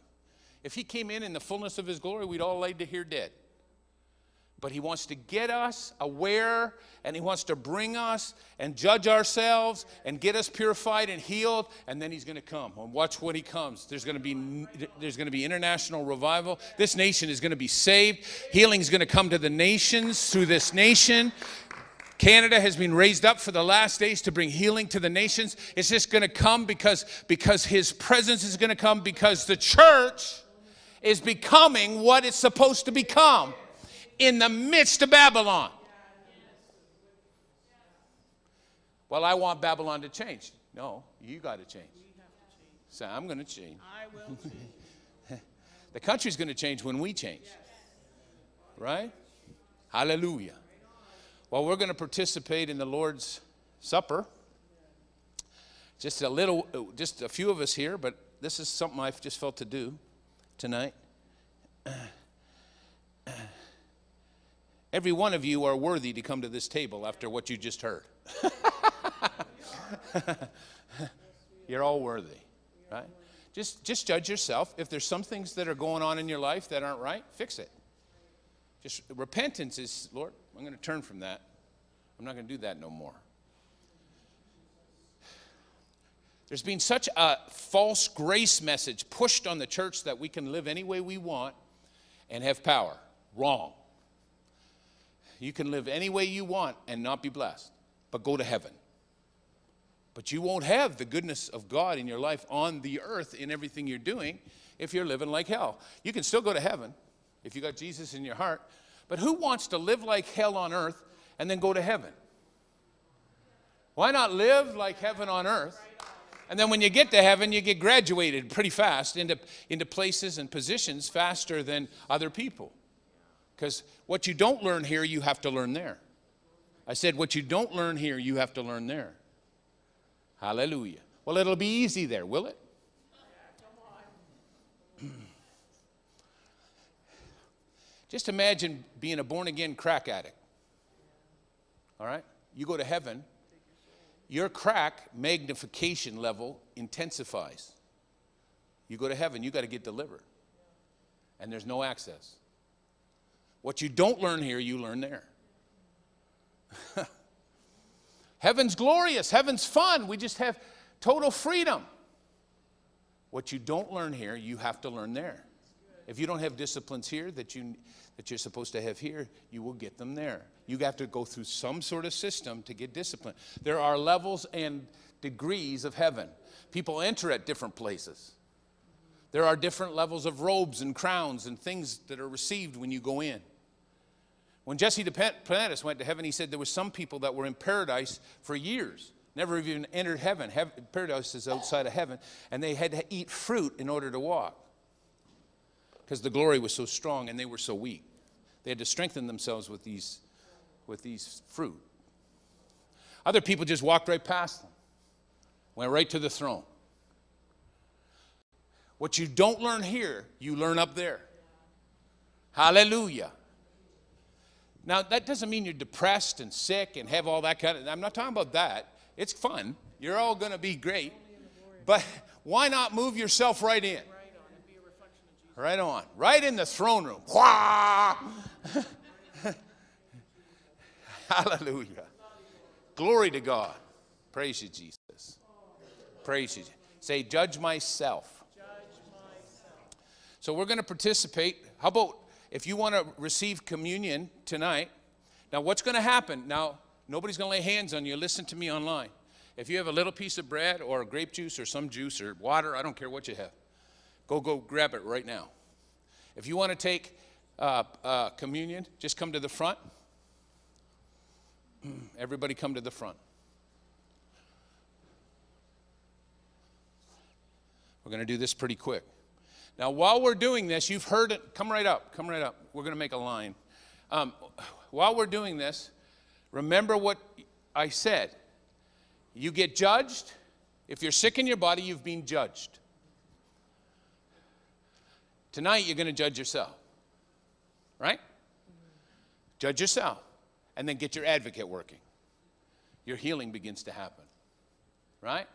If he came in in the fullness of his glory, we'd all lay to here dead. But he wants to get us aware, and he wants to bring us and judge ourselves and get us purified and healed, and then he's going to come. And watch when he comes. There's going to be there's going to be international revival. This nation is going to be saved. Healing is going to come to the nations through this nation. Canada has been raised up for the last days to bring healing to the nations. It's just going to come because, because his presence is going to come, because the church is becoming what it's supposed to become in the midst of Babylon. Well, I want Babylon to change. No, you got to change. So I'm going to change. I will change. The country's going to change when we change. Right? Hallelujah. Well, we're going to participate in the Lord's Supper. Just a little, just a few of us here, but this is something I've just felt to do tonight. Every one of you are worthy to come to this table after what you just heard. You're all worthy, right? Just, just judge yourself. If there's some things that are going on in your life that aren't right, fix it. Just repentance is, Lord, I'm going to turn from that. I'm not going to do that no more. There's been such a false grace message pushed on the church that we can live any way we want and have power. Wrong. You can live any way you want and not be blessed, but go to heaven. But you won't have the goodness of God in your life on the earth in everything you're doing if you're living like hell. You can still go to heaven if you got Jesus in your heart. But who wants to live like hell on earth and then go to heaven? Why not live like heaven on earth? And then when you get to heaven, you get graduated pretty fast into, into places and positions faster than other people. Because what you don't learn here, you have to learn there. I said, what you don't learn here, you have to learn there. Hallelujah. Well, it'll be easy there, will it? Just imagine being a born-again crack addict, all right? You go to heaven, your crack magnification level intensifies. You go to heaven, you got to get delivered, and there's no access. What you don't learn here, you learn there. Heaven's glorious. Heaven's fun. We just have total freedom. What you don't learn here, you have to learn there. If you don't have disciplines here that, you, that you're supposed to have here, you will get them there. You have to go through some sort of system to get discipline. There are levels and degrees of heaven. People enter at different places. There are different levels of robes and crowns and things that are received when you go in. When Jesse Duplantis went to heaven, he said there were some people that were in paradise for years, never even entered heaven. Paradise is outside of heaven, and they had to eat fruit in order to walk, because the glory was so strong and they were so weak. They had to strengthen themselves with these, with these fruit. Other people just walked right past them, went right to the throne. What you don't learn here, you learn up there. Hallelujah. Now, that doesn't mean you're depressed and sick and have all that kind of, I'm not talking about that. It's fun. You're all going to be great. But why not move yourself right in? Right on. Right in the throne room. Hallelujah. Glory to God. Praise you, Jesus. Praise you. Say, judge myself. Judge myself. So we're going to participate. How about if you want to receive communion tonight? Now, what's going to happen? Now, nobody's going to lay hands on you. Listen to me online. If you have a little piece of bread or grape juice or some juice or water, I don't care what you have. Go, go, grab it right now. If you want to take uh, uh, communion, just come to the front. Everybody come to the front. We're going to do this pretty quick. Now, while we're doing this, you've heard it. Come right up. Come right up. We're going to make a line. Um, while we're doing this, remember what I said. You get judged. If you're sick in your body, you've been judged. Tonight, you're going to judge yourself, right? Mm-hmm. Judge yourself, and then get your advocate working. Your healing begins to happen. right?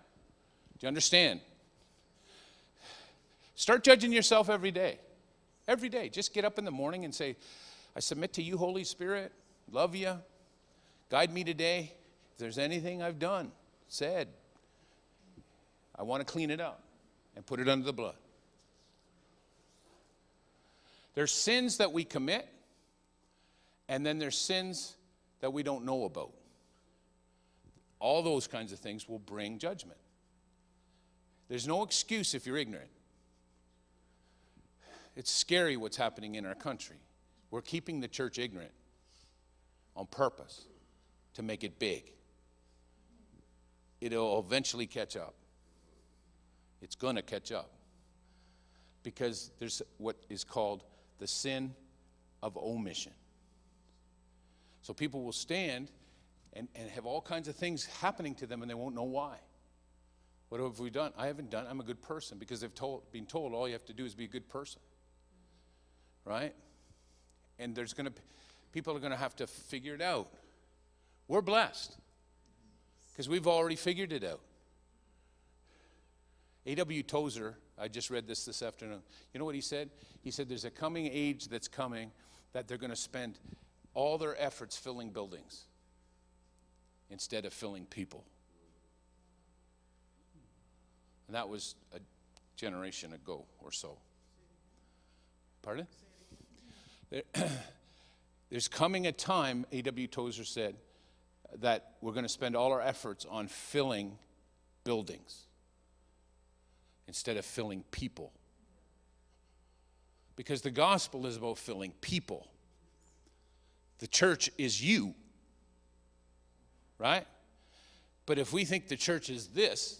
Do you understand? Start judging yourself every day. Every day. Just get up in the morning and say, I submit to you, Holy Spirit. Love you. Guide me today. If there's anything I've done, said, I want to clean it up and put it under the blood. There's sins that we commit, and then there's sins that we don't know about. All those kinds of things will bring judgment. There's no excuse if you're ignorant. It's scary what's happening in our country. We're keeping the church ignorant on purpose to make it big. It'll eventually catch up. It's going to catch up because there's what is called the sin of omission. So people will stand and, and have all kinds of things happening to them, and they won't know why. What have we done? I haven't done. I'm a good person because they've told, been told all you have to do is be a good person, right? And there's going to people are going to have to figure it out. We're blessed because we've already figured it out. A W Tozer, I just read this this afternoon. You know what he said? He said there's a coming age that's coming that they're going to spend all their efforts filling buildings instead of filling people. And that was a generation ago or so. Pardon? There, there's coming a time, A W Tozer said, that we're going to spend all our efforts on filling buildings instead of filling people. Because the gospel is about filling people. The church is you, right? But if we think the church is this,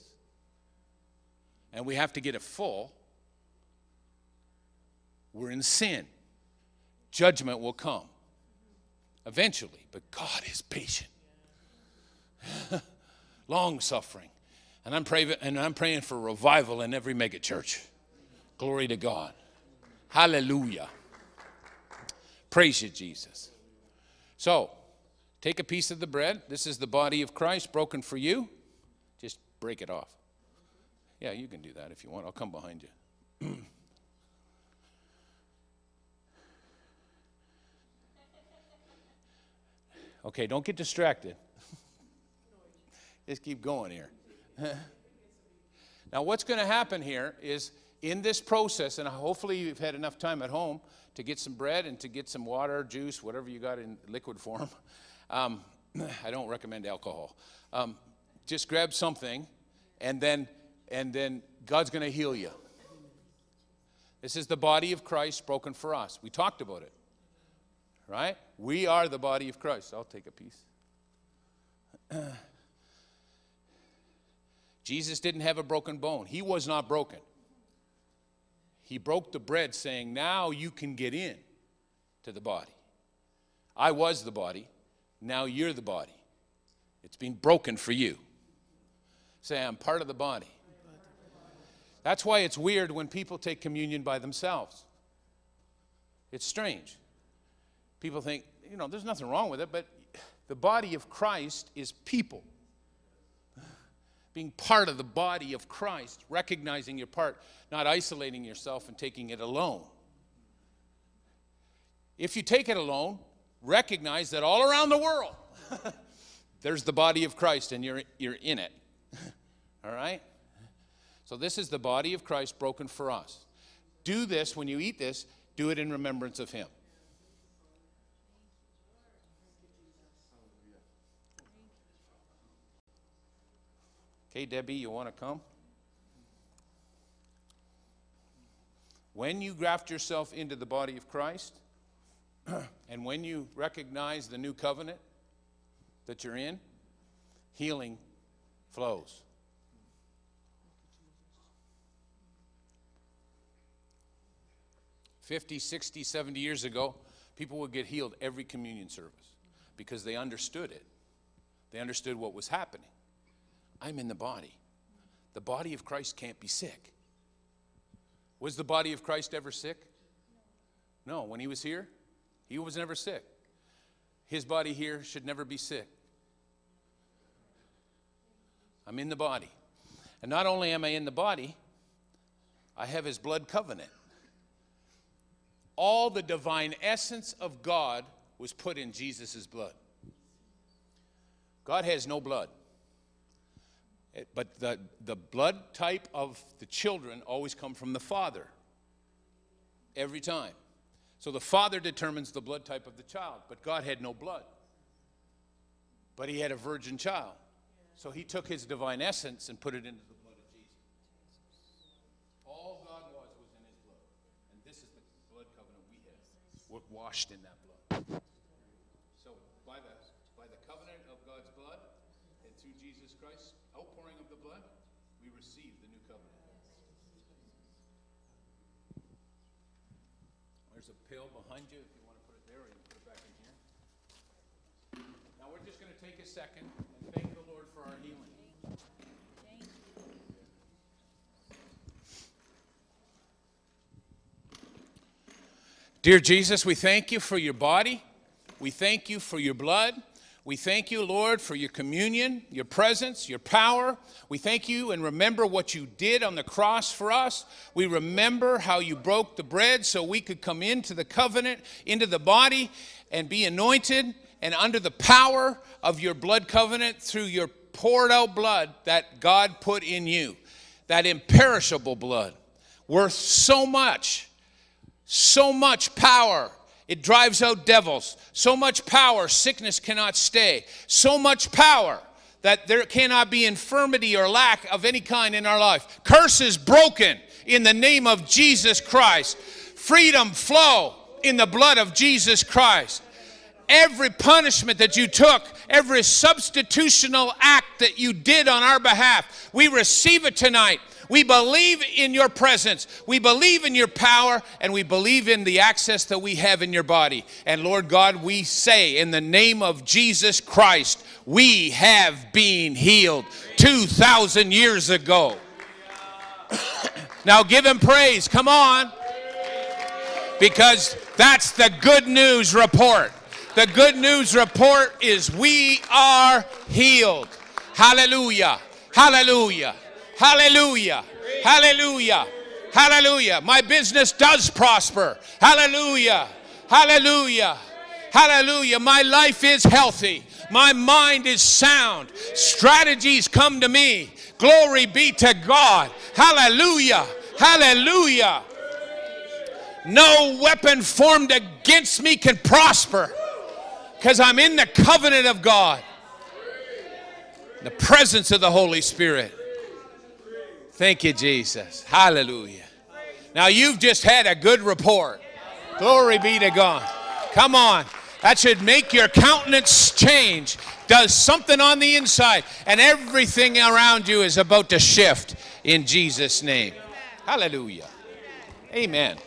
and we have to get it full, we're in sin. Judgment will come eventually, but God is patient. Long-suffering. And I'm, pray- and I'm praying for revival in every mega church. Glory to God. Hallelujah. Praise you, Jesus. So, take a piece of the bread. This is the body of Christ broken for you. Just break it off. Yeah, you can do that if you want. I'll come behind you. Okay, don't get distracted. Just keep going here. Now, what's going to happen here is in this process, and hopefully you've had enough time at home to get some bread and to get some water, juice, whatever you got in liquid form. Um, I don't recommend alcohol. Um, just grab something, and then And then God's going to heal you. This is the body of Christ broken for us. We talked about it, right? We are the body of Christ. I'll take a piece. Jesus didn't have a broken bone. He was not broken. He broke the bread saying, now you can get in to the body. I was the body. Now you're the body. It's been broken for you. Say, I'm part of the body. That's why it's weird when people take communion by themselves. It's strange. People think, you know, there's nothing wrong with it, but the body of Christ is people. Being part of the body of Christ, recognizing your part, not isolating yourself and taking it alone. If you take it alone, recognize that all around the world, there's the body of Christ and you're, you're in it. All right? So this is the body of Christ broken for us. Do this, when you eat this, do it in remembrance of him. Okay, Debbie, you want to come? When you graft yourself into the body of Christ, and when you recognize the new covenant that you're in, healing flows. fifty, sixty, seventy years ago, people would get healed every communion service because they understood it. They understood what was happening. I'm in the body. The body of Christ can't be sick. Was the body of Christ ever sick? No, when he was here, he was never sick. His body here should never be sick. I'm in the body. And not only am I in the body, I have his blood covenant. All the divine essence of God was put in Jesus' blood. God has no blood. It, but the, the blood type of the children always come from the father. Every time. So the father determines the blood type of the child. But God had no blood. But he had a virgin child. So he took his divine essence and put it into the blood of Jesus. All God was was in his blood. And this is the blood covenant we have. We're washed in that blood. So by the, by the covenant of God's blood and through Jesus Christ, outpouring of the blood, we receive the new covenant. There's a pill behind you if you want to put it there, or you can put it back in here. Now we're just going to take a second and thank the Lord for our healing. Thank you. Dear Jesus, we thank you for your body. We thank you for your blood. We thank you, Lord, for your communion, your presence, your power. We thank you and remember what you did on the cross for us. We remember how you broke the bread so we could come into the covenant, into the body, and be anointed. And under the power of your blood covenant through your poured out blood that God put in you, that imperishable blood, worth so much, so much power. It drives out devils. So much power, sickness cannot stay. So much power that there cannot be infirmity or lack of any kind in our life. Curses broken in the name of Jesus Christ. Freedom flow in the blood of Jesus Christ. Every punishment that you took, every substitutional act that you did on our behalf, we receive it tonight. We believe in your presence. We believe in your power, and we believe in the access that we have in your body. And Lord God, we say in the name of Jesus Christ, we have been healed two thousand years ago. Now give him praise. Come on. Because that's the good news report. The good news report is we are healed. Hallelujah. Hallelujah. Hallelujah. Hallelujah. Hallelujah. My business does prosper. Hallelujah. Hallelujah. Hallelujah. My life is healthy. My mind is sound. Strategies come to me. Glory be to God. Hallelujah. Hallelujah. No weapon formed against me can prosper because I'm in the covenant of God. The presence of the Holy Spirit. Thank you, Jesus. Hallelujah. Now, you've just had a good report. Glory be to God. Come on. That should make your countenance change. Does something on the inside. And everything around you is about to shift in Jesus' name. Hallelujah. Amen.